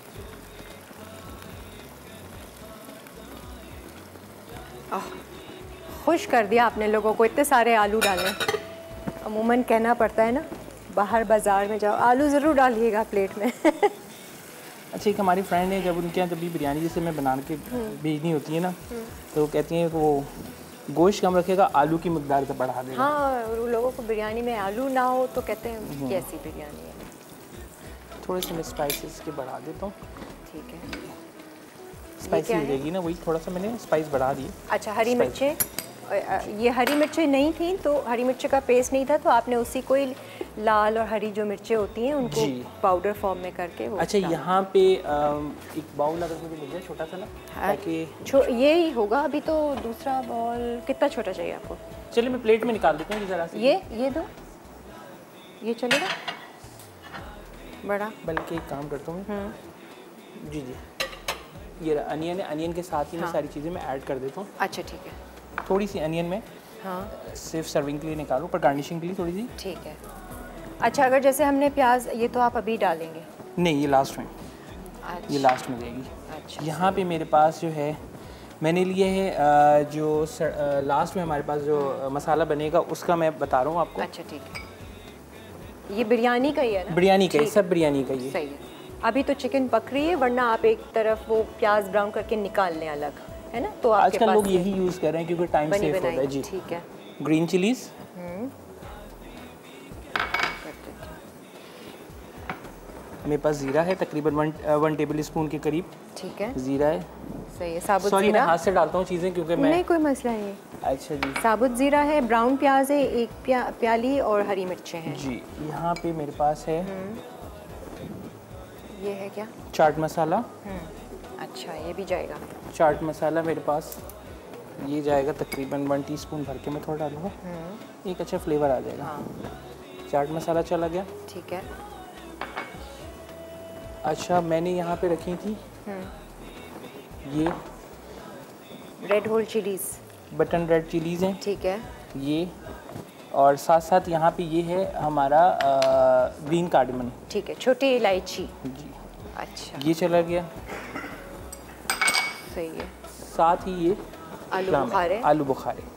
आह खुश कर दिया आपने लोगों को, इतने सारे आलू डालें। अमूमन कहना पड़ता है ना, बाहर बाजार में जाओ आलू ज़रूर डालिएगा प्लेट में अच्छा एक हमारी फ्रेंड है, जब उनके यहाँ जब भी बिरयानी जैसे मैं बना के भेजनी होती है ना, तो कहती हैं वो गोश्त कम रखेगा, आलू की मकदार से बढ़ा देगा। हाँ लोगों को बिरयानी में आलू ना हो तो कहते हैं कैसी बिरयानी है। थोड़े से मैं स्पाइसेस के बढ़ा देता हूँ। ठीक है, स्पाइसी हो जाएगी ना, वही थोड़ा सा मैंने स्पाइस बढ़ा दी। अच्छा हरी मिर्चें, ये हरी मिर्चें नहीं थी तो हरी मिर्च का पेस्ट नहीं था, तो आपने उसी को ही लाल और हरी जो मिर्चें होती हैं उनको पाउडर फॉर्म में करके। अच्छा यहाँ पे एक बाउल अगर मुझे मिल जाए छोटा सा ना, ताकि ये ही होगा। अभी तो दूसरा बाउल कितना छोटा चाहिए आपको? चलिए मैं प्लेट में निकाल देती हूँ जरा से। ये ये दो, ये चलेगा बड़ा? बल्कि एक काम करता हूँ जी जी, ये अनियन है, अनियन के साथ ही मैं सारी चीज़ें मैं ऐड कर देता हूँ। अच्छा ठीक है, थोड़ी सी अनियन में हाँ सिर्फ सर्विंग के लिए निकालो, पर गार्निशिंग के लिए थोड़ी सी। ठीक है। अच्छा अगर जैसे हमने प्याज, ये तो आप अभी डालेंगे? नहीं ये लास्ट में। अच्छा। ये लास्ट में जाएगी। अच्छा यहाँ पे मेरे पास जो है मैंने लिए है जो सर, आ, लास्ट में हमारे पास जो हाँ। मसाला बनेगा उसका मैं बता रहा हूँ आपको। अच्छा ठीक है, ये बिरयानी का ही है ना? बिरयानी का ही, सब बिरयानी का ही। सही है। अभी तो चिकन पक रही है, वरना आप एक तरफ वो प्याज ब्राउन करके निकाल लें अलग, है ना? तो आजकल लोग यही यूज़ कर रहे हैं क्योंकि टाइम सेव होता है जी। ठीक है, ग्रीन चिलीज मेरे पास, जीरा है तकरीबन वन, वन टेबल स्पून के करीब। ठीक है, जीरा है। सही है, साबुत जीरा। मैं हाथ से डालता हूँ चीज़ें क्योंकि मैं, नहीं कोई मसला नहीं। अच्छा जी, साबुत जीरा है, ब्राउन प्याज है, एक प्या, प्याली और हरी मिर्चें हैं जी। यहाँ पे मेरे पास है ये है क्या, चाट मसाला। अच्छा ये भी जाएगा, चाट मसाला मेरे पास ये जाएगा तकरीबन वन टीस्पून भर के मैं थोड़ा डालूँगा, एक अच्छा फ्लेवर आ जाएगा। चाट मसाला चला गया। ठीक है। अच्छा मैंने यहाँ पे रखी थी ये red whole chillies, button red chillies हैं। ठीक है, ये और साथ साथ यहाँ पे ये है हमारा ग्रीन कार्डमन। ठीक है, छोटी इलायची जी। अच्छा ये चला गया। सही है। साथ ही ये आलू बुखारे, आलू बुखारे।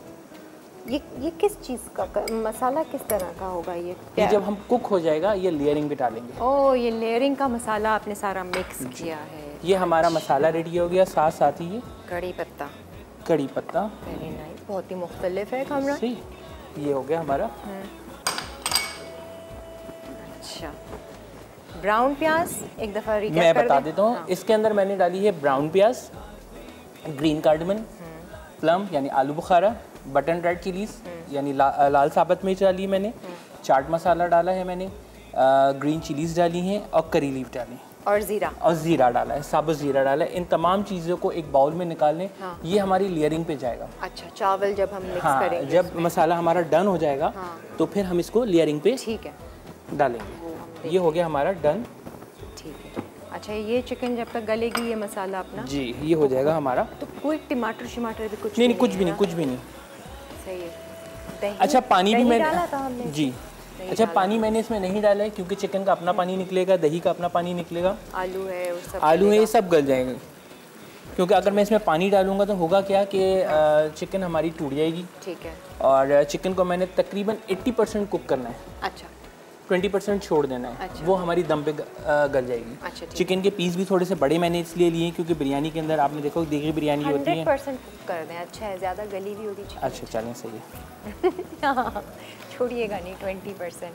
ये ये किस चीज़ का कर, मसाला किस तरह का होगा ये? ये जब हम कुक हो जाएगा ये लेयरिंग पे डालेंगे। ओह ये लेयरिंग का मसाला आपने सारा मिक्स किया है। ये हमारा मसाला रेडी हो गया, साथ साथ ही ये कड़ी पत्ता, कड़ी पत्ता वेरी नाइस, बहुत ही मुख्तलिफ है कामरान। ये हो गया हमारा। अच्छा ब्राउन प्याज एक दफ़ा मैं बता देता हूँ, इसके अंदर मैंने डाली है ब्राउन प्याज, ग्रीन कार्डमन, प्लम यानी आलू बुखारा, बटन रेड चिलीज़ यानी ला, लाल साबत मिर्च डाली मैंने, चाट मसाला डाला है मैंने, ग्रीन चिलीज़ डाली हैं और करी लीफ डाली है और ज़ीरा और ज़ीरा डाला है, साबुत ज़ीरा डाला है। इन तमाम चीज़ों को एक बाउल में निकालें। हाँ। ये हमारी लेयरिंग पे जाएगा। अच्छा, चावल जब हम मिक्स हाँ, करेंगे जब मसाला हमारा डन हो जाएगा हाँ। तो फिर हम इसको लेयरिंग पे ठीक है डालेंगे। ये हो गया हमारा डन। ठीक है। अच्छा, ये चिकन जब तक गलेगी ये मसाला अपना जी ये हो जाएगा हमारा। तो कोई टमाटर शमाटर भी कुछ नहीं? कुछ भी नहीं, कुछ भी नहीं। सही है। अच्छा, पानी भी मैंने जी अच्छा पानी मैंने इसमें नहीं डाला है क्योंकि चिकन का अपना पानी निकलेगा, दही का अपना पानी निकलेगा, आलू है और सब आलू है, ये सब गल जाएंगे। क्योंकि अगर मैं इसमें पानी डालूंगा तो होगा क्या कि चिकन हमारी टूट जाएगी। ठीक है। और चिकन को मैंने तकरीबन अस्सी परसेंट कुक करना है। अच्छा। बीस परसेंट छोड़ देना है। अच्छा। वो हमारी दम पे गल जाएगी। अच्छा, चिकन के पीस भी थोड़े से बड़े मैंने इसलिए लिए क्योंकि बिरयानी के अंदर आपने देखो देगी बिरयानी होती है सौ परसेंट कुक कर दें। अच्छा है, ज़्यादा गली भी होती है। अच्छा, चलें, सही है। छोड़िएगा नहीं बीस परसेंट।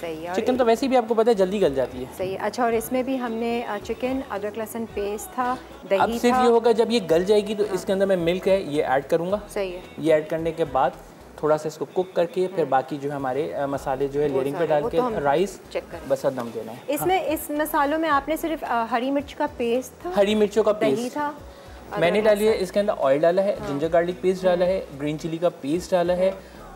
सही है। चिकन तो वैसे भी आपको पता है जल्दी गल जाती है। सही है। अच्छा, और इसमें भी हमने चिकन अदरक लहसुन पेस्ट था, दही था। अब सिर्फ ये होगा जब ये गल जाएगी तो इसके अंदर मैं मिल्क है ये ऐड करूँगा। सही है। ये ऐड करने के बाद थोड़ा सा इसको कुक करके फिर बाकी जो है हमारे मसाले जो है लेयरिंग पे डाल के तो राइस बस दम देना है। इसमें हाँ। इस मसालों में आपने सिर्फ हरी मिर्च का पेस्ट था, हरी मिर्चों का पेस्ट था मैंने डाली है, इसके अंदर ऑयल डाला है, जिंजर गार्लिक पेस्ट डाला है, ग्रीन चिली का पेस्ट डाला है।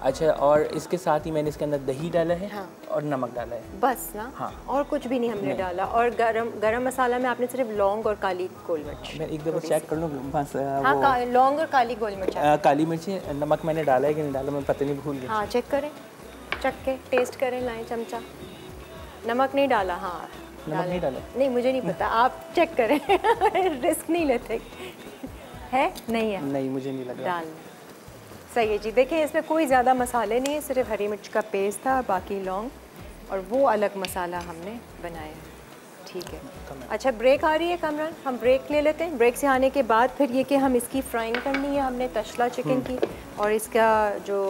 अच्छा, और इसके साथ ही मैंने इसके अंदर दही डाला है हाँ। और नमक डाला है बस ना हाँ। और कुछ भी नहीं हमने नहीं। डाला। और गरम गरम मसाला में आपने सिर्फ लौंग और काली गोल मिर्च। मैं एक दफ़ा चेक कर लूँ बस हाँ, का, लौंग और काली गोल मिर्च आ, काली मिर्च नमक मैंने डाला है कि नहीं डाला मैं पता नहीं भूल गया। हाँ, चेक करें, चख के टेस्ट करें, लाएँ चमचा। नमक नहीं डाला? हाँ, नमक नहीं डाला। नहीं, मुझे नहीं पता, आप चेक करें, रिस्क नहीं लेते है। नहीं है? नहीं, मुझे नहीं लगा डालना। सही है जी। देखिए, इसमें कोई ज़्यादा मसाले नहीं है, सिर्फ हरी मिर्च का पेस्ट था, बाकी लौंग और वो अलग मसाला हमने बनाया। ठीक है। अच्छा, ब्रेक आ रही है कमरान, हम ब्रेक ले लेते हैं। ब्रेक से आने के बाद फिर ये कि हम इसकी फ्राइंग करनी है हमने तसला चिकन की, और इसका जो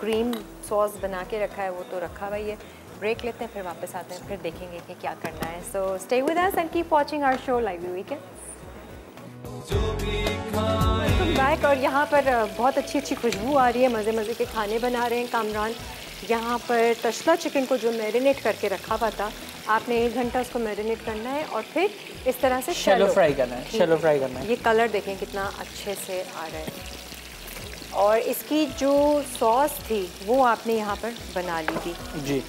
क्रीम सॉस बना के रखा है वो तो रखा हुआ ही है। ब्रेक लेते हैं, फिर वापस आते हैं, फिर देखेंगे कि क्या करना है। So stay with us and keep watching our show lively weekends. Back. और यहाँ पर बहुत अच्छी अच्छी खुशबू आ रही है, मज़े मज़े के खाने बना रहे हैं कामरान। यहाँ पर तसला चिकन को जो मैरिनेट करके रखा हुआ था, आपने एक घंटा उसको मैरिनेट करना है और फिर इस तरह से शैलो फ्राई करना है। शैलो फ्राई करना है। ये कलर देखें कितना अच्छे से आ रहा है। और इसकी जो सॉस थी वो आपने यहाँ पर बना ली थी जी।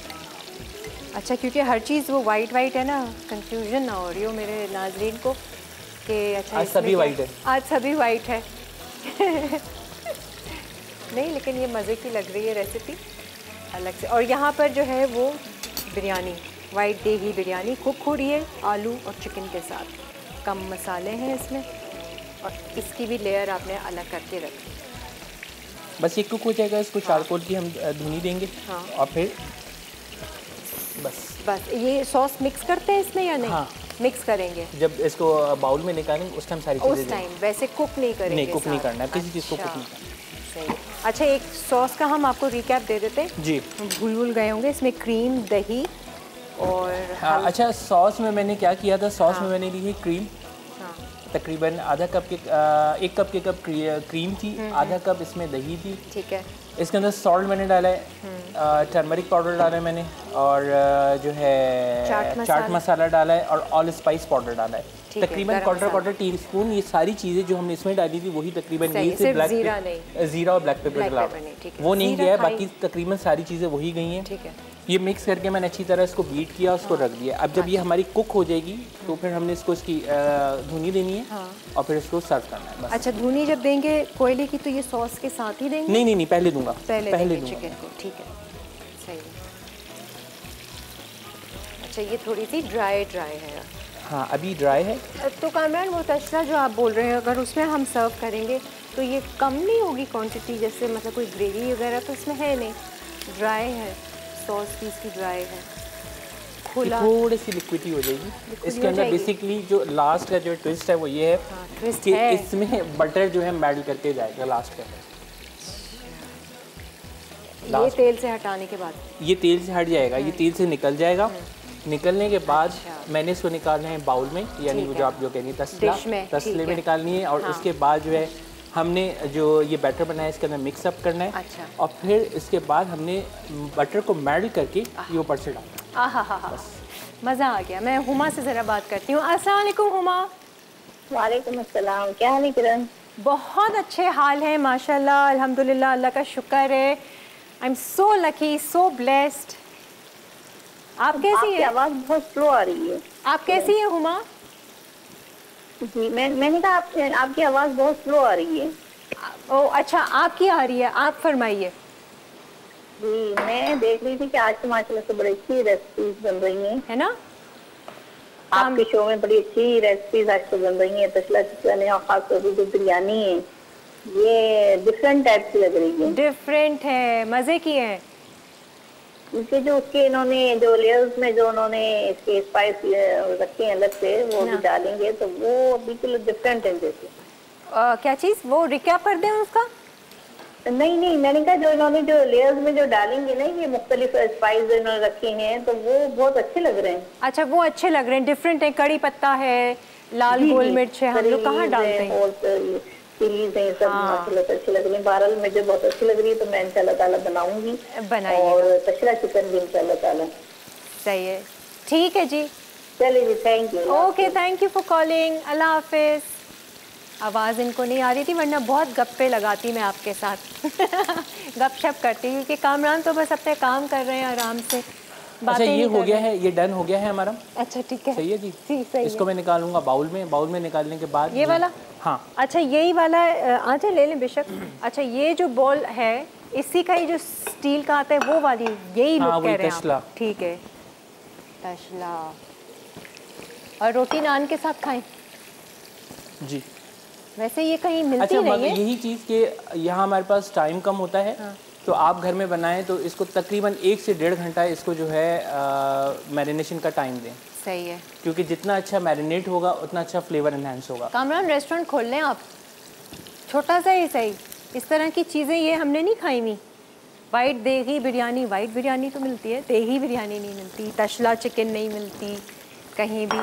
अच्छा, क्योंकि हर चीज़ वो वाइट वाइट है ना, कन्फ्यूजन ना हो रही हो मेरे नाजरीन को कि अच्छा आज सभी वाइट है, आज सभी वाइट है। नहीं, लेकिन ये मज़े की लग रही है रेसिपी अलग से। और यहाँ पर जो है वो बिरयानी, वाइट देगी बिरयानी कुक हो रही है आलू और चिकन के साथ। कम मसाले हैं इसमें और इसकी भी लेयर आपने अलग करके रखी। बस ये कुक हो जाएगा, इसको चारकोल की हम धुनी देंगे हाँ। और फिर बस बस ये सॉस मिक्स करते हैं इसमें या नहीं? हाँ। मिक्स करेंगे जब इसको बाउल में निकालेंगे उस टाइम सारी चीज़ें। उस टाइम वैसे कुक नहीं करेंगे? नहीं, कुक नहीं करना है, किसी चीज़ को कुक नहीं करना। सही। अच्छा, एक सॉस का हम आपको रिकैप दे देते हैं जी, भूल भूल गए होंगे। इसमें क्रीम, दही और हाँ। अच्छा, सॉस में मैंने क्या किया था, सॉस हाँ। में मैंने ली है क्रीम हाँ। तकरीबन आधा कप के एक कप के कप क्रीम थी, आधा कप इसमें दही थी। ठीक है। इसके अंदर सॉल्ट मैंने डाला है, टर्मरिक पाउडर डाला है मैंने, और जो है चाट मसाला, चाट मसाला डाला है, और ऑल स्पाइस पाउडर डाला है। तकरीबन क्वार्टर क्वार्टर टी स्पून। ये सारी चीज़ें जो हमने इसमें डाली थी वही तकरीबन यही से ब्लैक पेपर, जीरा और ब्लैक पेपर डाला, वो नहीं गया है, बाकी तकरीबन सारी चीज़ें वही गई हैं। ठीक है। ये मिक्स करके मैंने अच्छी तरह इसको बीट किया, उसको रख दिया। अब जब ये हमारी कुक हो जाएगी तो फिर हमने इसको इसकी धुनी देनी है और फिर इसको सर्व करना है बस। अच्छा, धुनी जब देंगे कोयले की तो ये सॉस के साथ ही देंगे? नहीं नहीं नहीं, पहले दूंगा, पहले पहले दूंगा चिकन को। ठीक है, सही है। अच्छा, ये थोड़ी सी ड्राई ड्राई है हाँ, अभी ड्राई है। तो कामरान, वो तसला जो आप बोल रहे हैं अगर उसमें हम सर्व करेंगे तो ये कम नहीं होगी क्वान्टिटी, जैसे मतलब कोई ग्रेवी वगैरह तो इसमें है नहीं, ड्राई है सॉस पीस की, ड्राई है, खुला थोड़ी सी लिक्विडी हो जाएगी इसके अंदर। बेसिकली जो लास्ट का जो ट्विस्ट है वो ये है हाँ, ट्विस्ट कि है। इसमें बटर जो है मेल्ट करके जाएगा लास्ट का। ये तेल से हटाने के बाद ये तेल से हट जाएगा, ये तेल से निकल जाएगा निकलने के बाद मैंने इसको निकालना है बाउल में, यानी जो आप जो कहेंगे तस्ला तस्ले में निकालनी है। और हाँ। उसके बाद जो है हमने जो ये बैटर बनाया इसके अंदर मिक्सअप करना है। अच्छा। और फिर इसके बाद हमने बटर को मेल्ट करके ये ऊपर से डालना है। मज़ा आ गया। मैं हुमा से ज़रा बात करती हूँ। अस्सलाम वालेकुम हुमा। वालेकुम अस्सलाम, क्या हाल है किरण? बहुत अच्छे हाल हैं माशाल्लाह, अल्हम्दुलिल्लाह, अल्लाह का शुक्र है। I am so lucky, so blessed. आप कैसी हैं? आवाज़ बहुत स्लो आ रही है। आप कैसी हैं हुमा? जी मैं मैंने कहा आप, आपकी आवाज़ बहुत स्लो आ रही है। ओ अच्छा, आपकी आ रही है, आप फरमाइए। जी मैं देख रही थी कि आज तो माशाल्लाह से बड़ी अच्छी रेसिपीज बन रही हैं, है ना? आपके शो में बड़ी अच्छी रेसिपीज आज तो बन रही हैं। तसला चिकन है और खासतौर पर जो बिरयानी है ये डिफरेंट टाइप की लग रही है। डिफरेंट है, मज़े की है। इसके जो उसके इन्होंने जो लेयर्स में जो उन्होंने इसके स्पाइस रखे हैं अलग से वो भी डालेंगे तो वो बिल्कुल डिफरेंट है। जैसे uh, क्या चीज़ वो रिकैप कर दें उसका? नहीं नहीं, मैंने कहा जो इन्होंने जो लेयर्स में जो डालेंगे ना ये मुख्तलिफ स्पाइस इन्होंने रखे हैं तो वो बहुत अच्छे लग रहे हैं। अच्छा, वो अच्छे लग रहे हैं, डिफरेंट है। कड़ी पत्ता है, लाल गोल मिर्च है, हम लोग कहाँ डालते हैं, सीरीज है, सब माशाल्लाह अच्छी लग रही है। बहरहाल मुझे बहुत अच्छी लग रही है तो मैं इंशाल्लाह ताला बनाऊंगी और तसला चिकन भी इंशाल्लाह ताला। सही है, ठीक है जी, चलिए जी, thank you. Okay, thank you for calling, Allah हाफिज़। आवाज़ इनको नहीं आ रही थी वरना बहुत गप्पे लगाती मैं आपके साथ गपशप करती, क्योंकि कामरान तो बस अपने काम कर रहे हैं आराम से। अच्छा, ये हो गया है, ये डन हो गया है हमारा। अच्छा ठीक है, सही है जी, ठीक सही। इसको मैं निकालूंगा बाउल में, बाउल में निकालने के बाद ये वाला। हाँ अच्छा, यही वाला आँच ले लें बेशक। अच्छा, ये जो बॉल है इसी का ही जो स्टील का आता है वो वाली, यही लोग कह रहे हैं। ठीक है, तसला और रोटी नान के साथ खाएँ जी। वैसे ये कहीं मिलती अच्छा, नहीं है। यही चीज़ कि यहाँ हमारे पास टाइम कम होता है। हाँ। तो आप घर में बनाएं तो इसको तकरीबन एक से डेढ़ घंटा इसको जो है मैरिनेशन का टाइम दें। सही है, क्योंकि जितना अच्छा मैरिनेट होगा उतना अच्छा फ्लेवर एनहांस होगा। कामरान रेस्टोरेंट खोल लें आप, छोटा सा ही सही, इस तरह की चीज़ें ये हमने नहीं खाई हुई। वाइट देगी बिरयानी, वाइट बिरयानी तो मिलती है, देगी बिरयानी नहीं मिलती, तसला चिकन नहीं मिलती कहीं भी।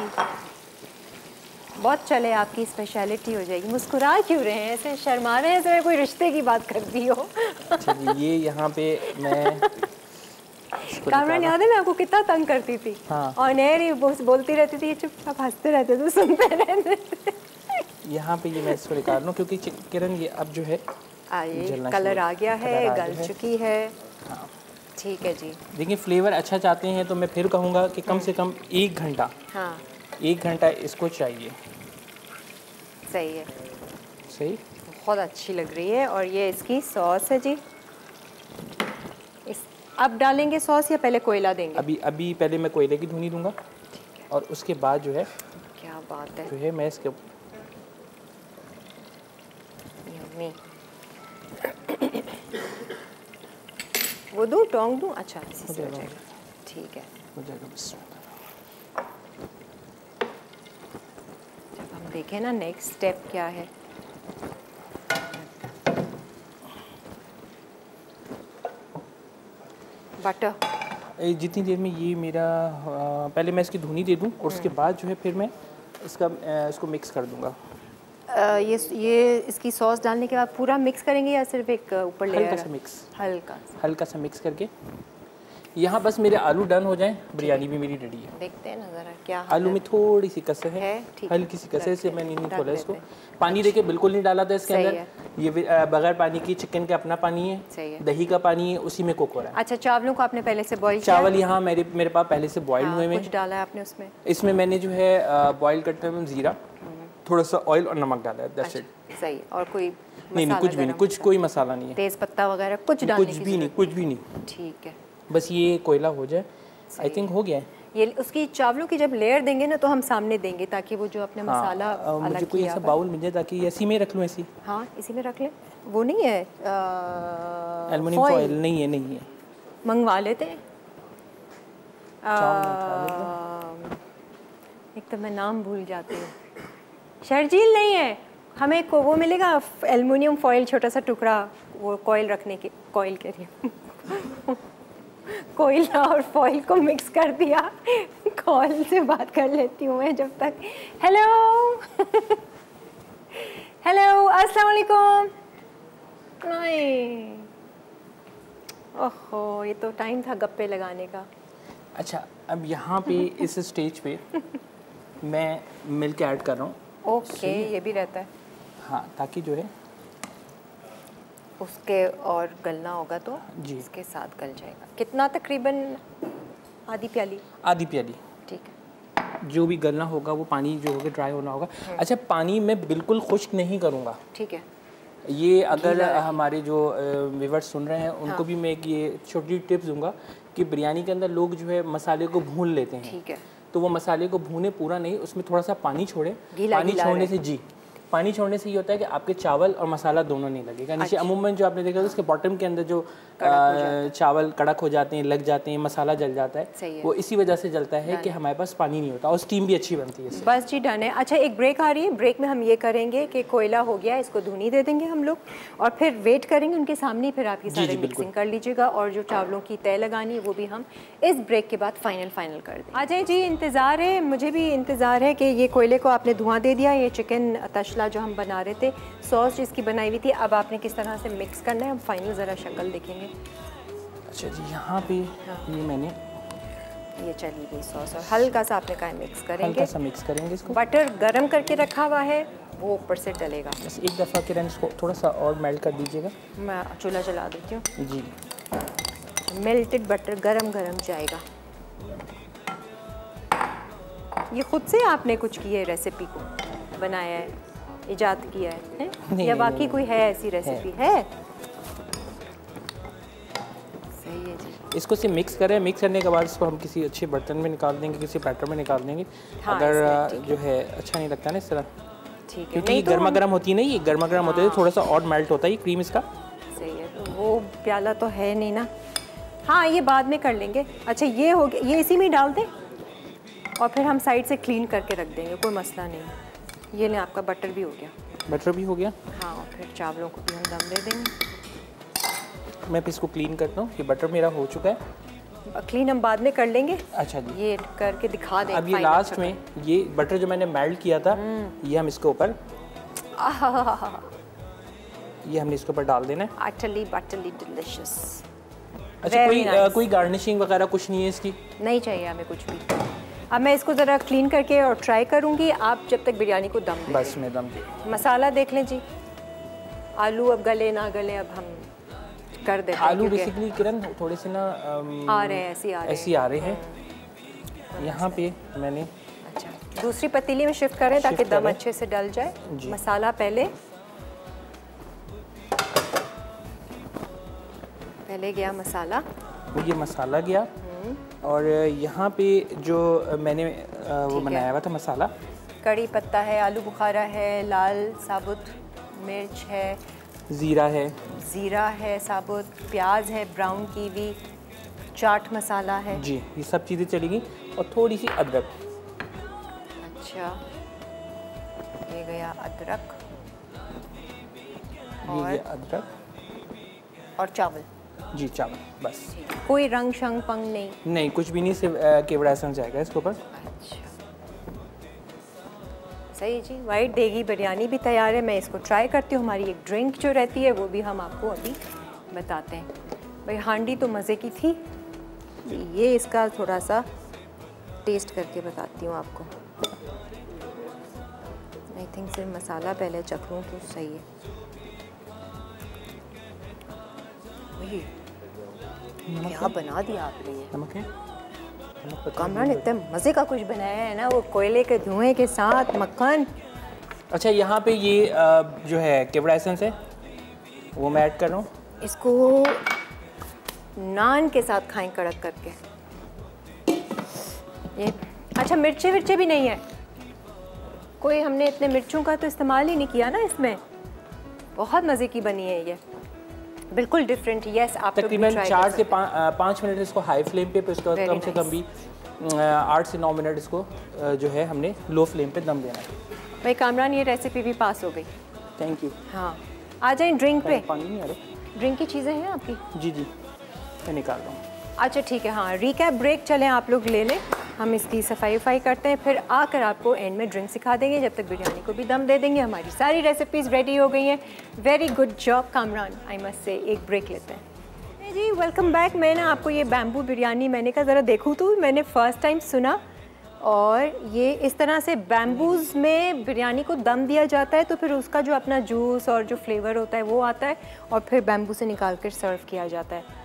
बहुत चले, आपकी स्पेशलिटी हो जाएगी। मुस्कुरा क्यों रहे हैं, ऐसे शर्मा रहे हैं जैसे कोई रिश्ते की बात कर दी हो। अच्छा ये यहाँ पे मैं कामरान, याद है मैं आपको कितना तंग करती थी। हाँ। और नहरी बोलती रहती थी, चुपचाप हंसते रहते थे, सुनते रहते थे। यहाँ पे ये मैं इसको निकाल लूँ क्योंकि किरण ये अब जो है आइए कलर आ गया है, गल चुकी है। ठीक है जी, देखिए फ्लेवर अच्छा चाहते हैं तो मैं फिर कहूँगा कि कम से कम एक घंटा हाँ एक घंटा इसको चाहिए। सही है, सही, बहुत अच्छी लग रही है। और ये इसकी सॉस है जी, इस अब डालेंगे सॉस या पहले कोयला देंगे? अभी अभी पहले मैं कोयले की धुनी दूंगा। ठीक है। और उसके बाद जो है, क्या बात है, जो है मैं इसके यम्मी वो दूँ, टोंग दूँ। अच्छा हो जाएगा, ठीक है हो जाएगा। बस देखें ना नेक्स्ट स्टेप क्या है। बटर जितनी देर में ये मेरा पहले मैं इसकी धुनी दे दूं और उसके बाद जो है फिर मैं इसका इसको मिक्स कर दूंगा। आ, ये ये इसकी सॉस डालने के बाद पूरा मिक्स करेंगे या सिर्फ एक ऊपर लेयर? हल्का सा मिक्स, हल्का हल्का सा मिक्स करके यहाँ बस मेरे आलू डन हो जाएं, बिरयानी भी मेरी रेडी है। देखते हैं ना ज़रा क्या आलू में थोड़ी सी कसर है, हल्की सी कसर से मैंने नहीं खोला इसको। पानी देके बिल्कुल नहीं डाला था इसके अंदर, ये बगैर पानी की चिकन का अपना पानी है, दही का पानी है, उसी में कुक हो रहा है। अच्छा, चावलों को आपने पहले से बॉइल किया? चावल यहाँ मेरे मेरे पास पहले से बॉइल हुए में डाला है आपने उसमें। इसमें मैंने जो है बॉइल करते हुए जीरा, थोड़ा सा ऑयल और नमक डाला है। सही, और कोई नहीं, कुछ भी नहीं, कुछ कोई मसाला नहीं है, तेज पत्ता वगैरह कुछ कुछ भी नहीं, कुछ भी नहीं। ठीक है, बस ये कोयला हो जाए, आई थिंक हो गया है। ये उसकी चावलों की जब लेयर देंगे ना तो हम सामने देंगे ताकि वो जो अपने मसाला हाँ, अलग मुझे कोई ऐसा बाउल मिल जाए ताकि इसी में रख लूँ। ऐसी हाँ, इसी में रख लें। वो नहीं है एल्युमिनियम फॉइल, नहीं है, नहीं है, मंगवा लेते हैं। एक तो मैं नाम भूल जाती हूँ, शर्जील नहीं है, हमें को वो मिलेगा एल्युमिनियम फॉइल, छोटा सा टुकड़ा, वो कोयल रखने के, कोयल के लिए कोयला और फॉइल को मिक्स कर दिया। कॉल से बात कर लेती हूँ मैं जब तक। हेलो हेलो, अस्सलाम वालेकुम। नहीं, ओहो, ये तो टाइम था गप्पे लगाने का। अच्छा, अब यहाँ पे इस स्टेज पे मैं मिल्क ऐड कर रहा हूँ। ओके, ये भी रहता है। हाँ, ताकि जो है उसके और गलना होगा तो जी इसके साथ गल जाएगा। कितना तकरीबन? आधी प्याली। आधी प्याली, ठीक है। जो भी गलना होगा वो पानी जो होगा ड्राई होना होगा। अच्छा, पानी मैं बिल्कुल खुश्क नहीं करूँगा, ठीक है? ये अगर हमारे जो व्यूअर्स सुन रहे हैं उनको हाँ। भी मैं एक ये छोटी टिप्स दूंगा कि बिरयानी के अंदर लोग जो है मसाले को भून लेते हैं, ठीक है? तो वो मसाले को भूने पूरा नहीं, उसमें थोड़ा सा पानी छोड़े। पानी छोड़ने से जी पानी छोड़ने से ये होता है कि आपके चावल और मसाला दोनों नहीं लगेगा नीचे। अमूमन जो आपने देखा उसके बॉटम के अंदर जो आ, चावल कड़क हो जाते हैं, लग जाते हैं, मसाला जल जाता है, है। वो इसी वजह से जलता है कि हमारे पास पानी नहीं होता और स्टीम भी अच्छी बनती है। बस जी, डन है। अच्छा, एक ब्रेक आ रही है। ब्रेक में हम ये करेंगे कि कोयला हो गया, इसको धुनी दे देंगे हम लोग और फिर वेट करेंगे उनके सामने। फिर आप ये सारी मिक्सिंग कर लीजिएगा और जो चावलों की तय लगानी है वो भी हम इस ब्रेक के बाद फाइनल फाइनल कर दें। अजय जी, इंतज़ार है, मुझे भी इंतज़ार है कि ये कोयले को आपने धुआं दे दिया। ये चिकन तशला जो हम बना रहे थे, सॉस जिसकी बनाई हुई थी, अब आपने किस तरह से मिक्स करना है, हम फाइनल ज़रा शक्ल देखेंगे। अच्छा जी, यहाँ पे हाँ। ये मैंने ये चली गई सॉस और हल्का सा आपने कहा मिक्स करेंगे, हल्का सा मिक्स करेंगे इसको। बटर गरम करके रखा हुआ है, वो ऊपर से डलेगा। बस एक दफ़ा किरण इसको थोड़ा सा और मेल्ट कर दीजिएगा। मैं चूल्हा जला देती हूँ जी। मेल्टेड बटर गरम गरम जाएगा। ये खुद से आपने कुछ की है, रेसिपी को बनाया है, इजाद किया है, है? या बाकी कोई है ऐसी रेसिपी है? है? सही है जी। इसको से मिक्स करें, मिक्स करने के बाद इसको हम किसी अच्छे बर्तन में निकाल देंगे, किसी पैटर में निकाल देंगे। हाँ, अगर जो है अच्छा नहीं लगता ना इस तरह, ठीक है? क्योंकि तो गर्मा गर्म होती है ना, ये गर्मा गर्म हाँ। होते है, थोड़ा सा और मेल्ट होता है ये क्रीम इसका। सही है, तो वो प्याला तो है नहीं ना। हाँ, ये बाद में कर लेंगे। अच्छा, ये हो गया, ये इसी में डाल दें और फिर हम साइड से क्लीन करके रख देंगे, कोई मसला नहीं है। ये लें, आपका बटर भी हो गया। बटर भी हो गया हाँ, और फिर चावलों को भी हम दम दे देंगे। मैं इसको क्लीन करता हूँ, ये बटर मेरा हो चुका है। क्लीन हम बाद में कर लेंगे। अच्छा जी, ये करके दिखा दें। अब ये लास्ट में ये बटर जो मैंने मेल्ट किया था ये हम इसके ऊपर ये हमने इसके ऊपर डाल देना है। utterly, utterly delicious। अच्छा, कोई कोई गार्निशिंग वगैरह कुछ नहीं है इसकी? नहीं चाहिए हमें कुछ भी। अब मैं इसको ज़रा क्लीन करके और ट्राई करूँगी, आप जब तक बिरयानी को दम दें। बस मैं दम दें। मसाला देख लें जी, आलू अब गले ना गले अब हम कर देते हैं। आलू बेसिकली किरण थोड़े से ना आम, आ रहे हैं ऐसी आ रहे हैं ऐसी आ रहे हैं। यहाँ पे मैंने अच्छा दूसरी पतीली में शिफ्ट करें ताकि दम अच्छे से डल जाए। मसाला पहले पहले गया मसाला, ये मसाला गया। और यहाँ पे जो मैंने वो बनाया हुआ था मसाला, कड़ी पत्ता है, आलू बुखारा है, लाल साबुत मिर्च है, ज़ीरा है, ज़ीरा है साबुत, प्याज है, ब्राउन कीवी, चाट मसाला है जी। ये सब चीज़ें चली गई और थोड़ी सी अदरक। अच्छा, ये गया अदरक और ये अदरक और चावल जी, चावल। बस कोई रंग शंग पंग नहीं? नहीं, कुछ भी नहीं, सिर्फ केवड़ा एसेंस जाएगा इसके ऊपर। अच्छा, सही जी। वाइट देगी बिरयानी भी तैयार है, मैं इसको ट्राई करती हूँ। हमारी एक ड्रिंक जो रहती है वो भी हम आपको अभी बताते हैं। भाई हांडी तो मज़े की थी, ये इसका थोड़ा सा टेस्ट करके बताती हूँ आपको। आई थिंक सिर्फ मसाला पहले चख लूँ तो सही है। क्या बना दिया आपने ये? नमक है? कामरान, इतने मज़े का कुछ बनाया है ना, वो कोयले के धुएं के साथ मक्खन। अच्छा, यहाँ पे ये जो है केवड़ा एसेंस है वो मैं ऐड कर रहा हूँ। इसको नान के साथ खाएं कड़क करके ये। अच्छा, मिर्चे विर्चे भी नहीं है कोई, हमने इतने मिर्चों का तो इस्तेमाल ही नहीं किया ना इसमें। बहुत मज़े की बनी है ये, बिल्कुल डिफरेंट। यस, आप तकरीबन तो चार से पाँच पा, मिनट इसको हाई फ्लेम पे, उसके बाद कम nice. से कम भी आठ से नौ मिनट इसको जो है हमने लो फ्लेम पे दम देना है। भाई कामरान, ये रेसिपी भी पास हो गई, थैंक यू। हाँ, आ जाए ड्रिंक पे। पानी नहीं आ रहा? ड्रिंक की चीज़ें हैं आपकी? जी जी, मैं निकाल रहा हूँ। अच्छा ठीक है, हाँ रिकैप ब्रेक चलें आप लोग ले लें, हम इसकी सफाई वफाई करते हैं, फिर आकर आपको एंड में ड्रिंक सिखा देंगे, जब तक बिरयानी को भी दम दे देंगे। हमारी सारी रेसिपीज़ रेडी हो गई हैं। Very good job Kamran, I must say. एक ब्रेक लेते हैं जी। Welcome back. मैं ना आपको ये बैम्बू बिरयानी, मैंने कहा ज़रा देखूँ तो, मैंने फ़र्स्ट टाइम सुना। और ये इस तरह से बैम्बूज़ में बिरयानी को दम दिया जाता है, तो फिर उसका जो अपना जूस और जो फ्लेवर होता है वो आता है, और फिर बैम्बू से निकाल कर सर्व किया जाता है।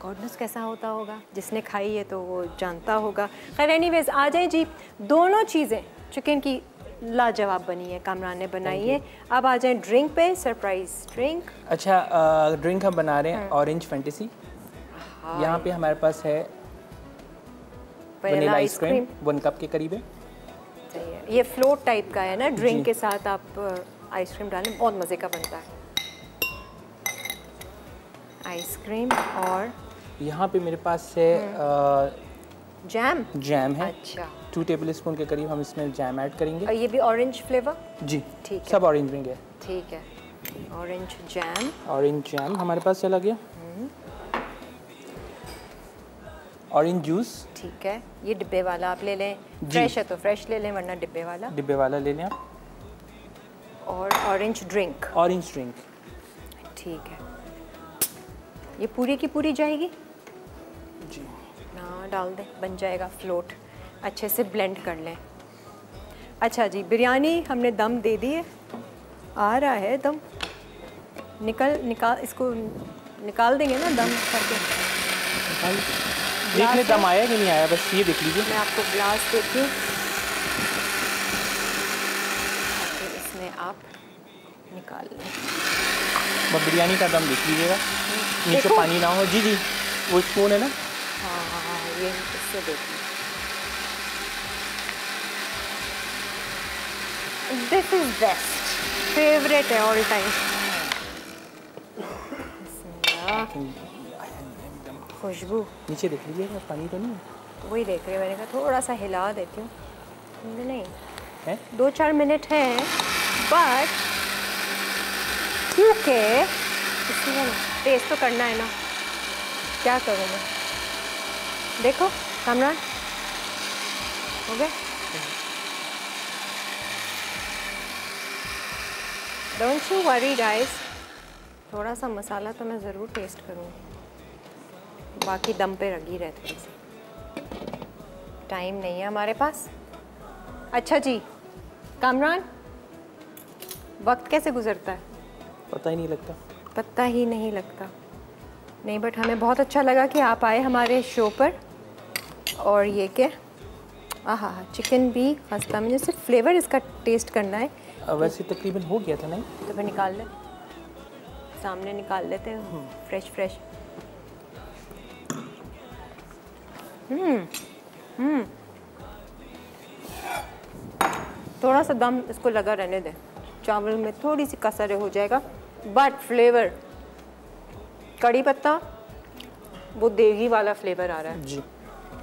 गॉडनेस कैसा होता होगा, जिसने खाई है तो वो जानता होगा। खैर एनीवेज आ जाए जी, दोनों चीज़ें चिकन की लाजवाब बनी है, कामरान ने बनाई है। अब आ जाए ड्रिंक पे, सरप्राइज ड्रिंक। अच्छा आ, ड्रिंक हम बना रहे हैं ऑरेंज फैंटेसी। हाँ। यहाँ पे हमारे पास है वनीला आइसक्रीम, वन कप के करीब है। सही है, ये फ्लोट टाइप का है ना, ड्रिंक के साथ आप आइसक्रीम डालें, बहुत मज़े का बनता है आइसक्रीम। और यहाँ पे मेरे पास है जैम। जैम है। अच्छा, टू टेबल स्पून के करीब हम इसमें जैम ऐड करेंगे। और ये भी ऑरेंज फ्लेवर? जी ठीक है, सब ऑरेंज में है। ठीक है, ऑरेंज जैम। ऑरेंज जैम हमारे पास चला गया। ऑरेंज जूस, ठीक है, ये डिब्बे वाला आप ले लें, फ्रेश है तो फ्रेश ले लें, वरना डिब्बे वाला डिब्बे वाला ले लें आप। और ऑरेंज ड्रिंक। ऑरेंज ड्रिंक, ठीक है, ये पूरी की पूरी जाएगी जी। हाँ डाल दें, बन जाएगा फ्लोट, अच्छे से ब्लेंड कर लें। अच्छा जी, बिरयानी हमने दम दे दी है, आ रहा है दम, निकल निकाल इसको निकाल देंगे ना दम करके। देखिए दम आया कि नहीं आया, बस ये देख लीजिए। मैं आपको ग्लास देती हूँ, फिर इसमें आप निकाल लें। बस बिरयानी का दम देख लीजिएगा, नीचे पानी ना हो। जी जी, वो स्पून है ना। हाँ हाँ हाँ, ये इससे देखिए। दिस इज बेस्ट, फेवरेट है ऑल टाइम। खुशबू, नीचे देख लीजिएगा, पानी तो नहीं है। वही देख रहे, मैंने कहा थोड़ा सा हिला देती हूँ। नहीं है, दो चार मिनट हैं, बट क्योंकि टेस्ट तो करना है ना, क्या करूँ मैं। देखो कामरान, हो गया। डोंट यू वरी गाइस, थोड़ा सा मसाला तो मैं ज़रूर टेस्ट करूँगी, बाकी दम पे रगी रहे, थोड़ी सी टाइम नहीं है हमारे पास। अच्छा जी कामरान, वक्त कैसे गुजरता है पता ही नहीं लगता। पता ही नहीं लगता नहीं, बट हमें बहुत अच्छा लगा कि आप आए हमारे शो पर। और ये क्या, आहा चिकन भी खस्ता, मुझे सिर्फ फ्लेवर इसका टेस्ट करना है। वैसे तकरीबन हो गया था। नहीं तो फिर निकाल ले, सामने निकाल लेते हैं, फ्रेश फ्रेश। हम्म हम्म थोड़ा सा दम इसको लगा रहने दें, चावल में थोड़ी सी कसर हो जाएगा, बट फ्लेवर कड़ी पत्ता वो देगी वाला फ्लेवर आ रहा है जी।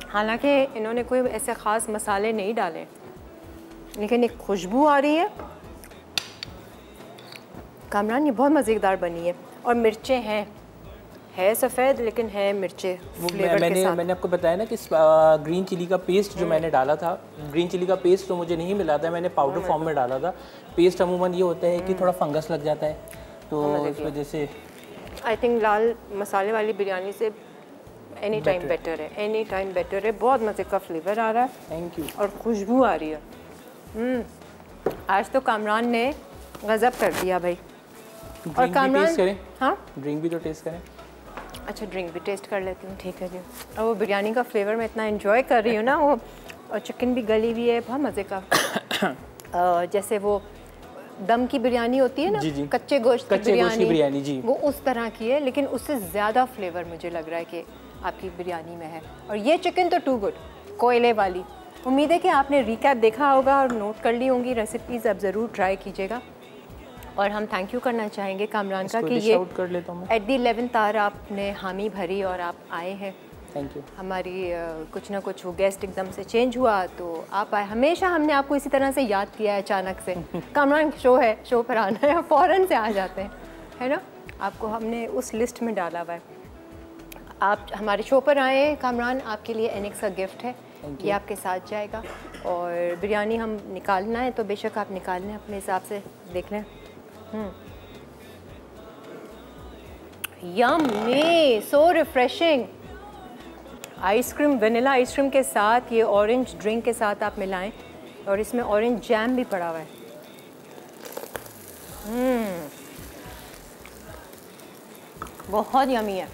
हालांकि इन्होंने कोई ऐसे ख़ास मसाले नहीं डाले, लेकिन एक खुशबू आ रही है। कामरान ये बहुत मज़ेदार बनी है, और मिर्चें हैं है सफ़ेद, लेकिन है मिर्चे फ्लेवर मैंने, के साथ। मैंने आपको बताया ना कि आ, ग्रीन चिली का पेस्ट जो मैंने डाला था, ग्रीन चिली का पेस्ट तो मुझे नहीं मिला था, मैंने पाउडर फॉर्म में डाला था। पेस्ट अमूमन ये होता है कि थोड़ा फंगस लग जाता है, तो इस वजह से आई थिंक लाल मसाले वाली बिरयानी से एनी टाइम बेटर है। एनी टाइम बेटर है, बहुत मज़े का फ्लेवर आ रहा है। Thank you. और खुशबू आ रही है। आज तो कामरान ने गजब कर दिया भाई। और कामरान, हाँ ड्रिंक भी तो टेस्ट करें। अच्छा ड्रिंक भी टेस्ट कर लेती हूँ, ठीक है जी। और वो बिरयानी का फ्लेवर मैं इतना एंजॉय कर रही हूँ ना, वो और चिकन भी गली हुई है, बहुत मज़े का। आ, जैसे वो दम की बिरयानी होती है ना, जी जी। कच्चे गोश्त कच्चे बिरयानी, गोश्त की बिरयानी जी, वो उस तरह की है, लेकिन उससे ज़्यादा फ्लेवर मुझे लग रहा है कि आपकी बिरयानी में है। और ये चिकन तो टू गुड, कोयले वाली। उम्मीद है कि आपने रिकैप देखा होगा और नोट कर ली होंगी रेसिपीज़, आप ज़रूर ट्राई कीजिएगा। और हम थैंक यू करना चाहेंगे कामरान का कि ये एट दी इलेवेंथ आवर आपने हामी भरी और आप आए हैं। Thank you. हमारी आ, कुछ ना कुछ वो गेस्ट एकदम से चेंज हुआ तो आप आए। हमेशा हमने आपको इसी तरह से याद किया है अचानक से। कामरान शो है, शो पर आना है, फ़ौरन से आ जाते हैं, है ना। आपको हमने उस लिस्ट में डाला हुआ है। आप हमारे शो पर आएँ कामरान, आपके लिए एनेक्स का गिफ्ट है, ये आपके साथ जाएगा। और बिरयानी हम निकालना है तो बेशक आप निकाल लें, अपने हिसाब से देख लें। Yummy, so refreshing. Ice cream, vanilla ice cream के साथ ये ऑरेंज ड्रिंक के साथ आप मिलाएं, और इसमें ऑरेंज जैम भी पड़ा हुआ है। हम्म, बहुत यमी है,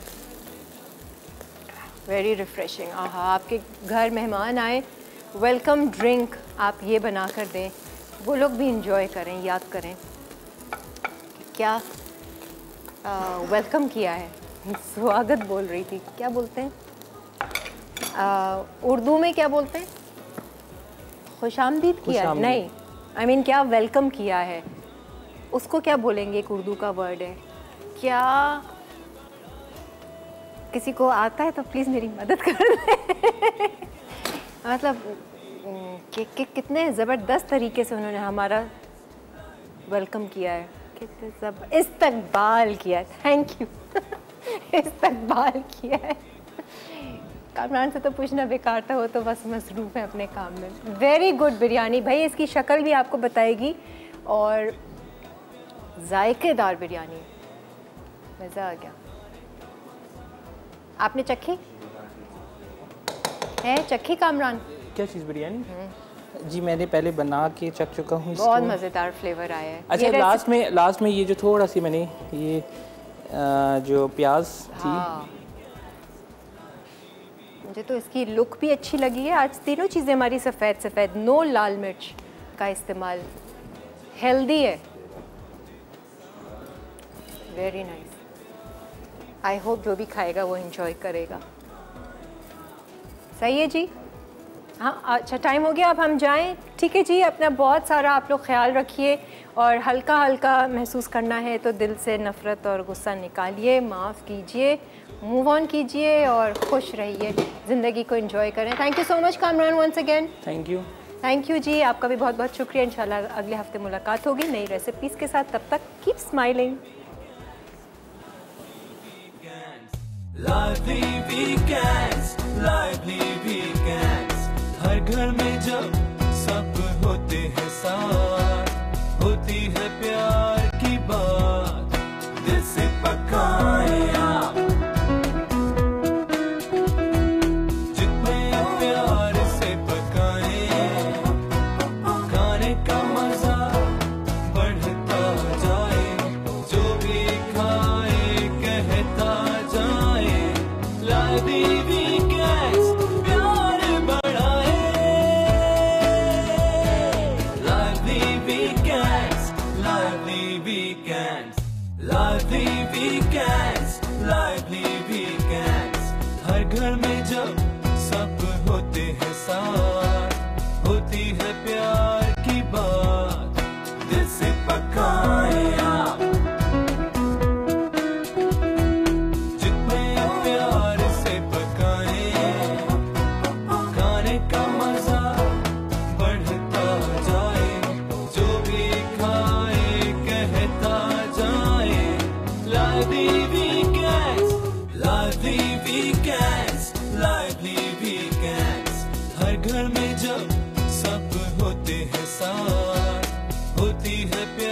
वेरी रिफ्रेशिंग। आहा, आपके घर मेहमान आए, वेलकम ड्रिंक आप ये बना कर दें, वो लोग भी इंजॉय करें, याद करें क्या वेलकम किया है, स्वागत बोल रही थी, क्या बोलते हैं आ, उर्दू में क्या बोलते हैं, खुशामदीद किया नहीं, आई I मीन mean, क्या वेलकम किया है उसको क्या बोलेंगे, एक उर्दू का वर्ड है क्या, किसी को आता है तो प्लीज़ मेरी मदद कर दे। मतलब कि, कि, कितने ज़बरदस्त तरीके से उन्होंने हमारा वेलकम किया है, कितने जब इस्तकबाल किया है, थैंक यू। इस्तकबाल किया है। कामरान से तो पूछना बेकार था, वो तो बस मसरूफ़ है अपने काम में। वेरी गुड बिरयानी भाई, इसकी शक्ल भी आपको बताएगी, और जायकेदार बिरयानी, मज़ा आ गया। आपने चखी है, चखी कामरान क्या चीज़ बिरयानी? जी मैंने पहले बना के चख चुका हूँ, बहुत मज़ेदार फ्लेवर आया है। अच्छा, लास्ट में लास्ट में ये जो थोड़ा सी मैंने ये आ, जो प्याज थी। हाँ। मुझे तो इसकी लुक भी अच्छी लगी है। आज तीनों चीज़ें हमारी सफ़ेद सफ़ेद, नो लाल मिर्च का इस्तेमाल, हेल्दी है। वेरी नाइस, आई होप जो भी खाएगा वो इंजॉय करेगा। सही है जी। हाँ, अच्छा टाइम हो गया, अब हम जाएं। ठीक है जी, अपना बहुत सारा आप लोग ख्याल रखिए, और हल्का हल्का महसूस करना है तो दिल से नफ़रत और गुस्सा निकालिए, माफ़ कीजिए, मूव ऑन कीजिए, और खुश रहिए, ज़िंदगी को एंजॉय करें। Thank you so much Kamran, once again thank you. Thank you जी, आपका भी बहुत बहुत शुक्रिया। इंशाल्लाह अगले हफ्ते मुलाकात होगी नई रेसिपीज़ के साथ, तब तक keep smiling. Lively Weekends, Lively Weekends, हर घर में जब सब होते हैं साथ, होती है प्यार की बात, दिल से पकाए आप, जितने प्यार से पकाए, खाने का मजा बढ़ता जाए, जो भी खाए कहता जाए, Lively Weekends प्यार बढ़ाए, Lively Weekends, Lively Weekends, Lively Weekends, Lively Weekends, हर घर में जब सब होते हैं साथ, होती है प्यार की बात, दिल से पकाए आप, घर में जब सब होते हैं साथ, होती है प्यार।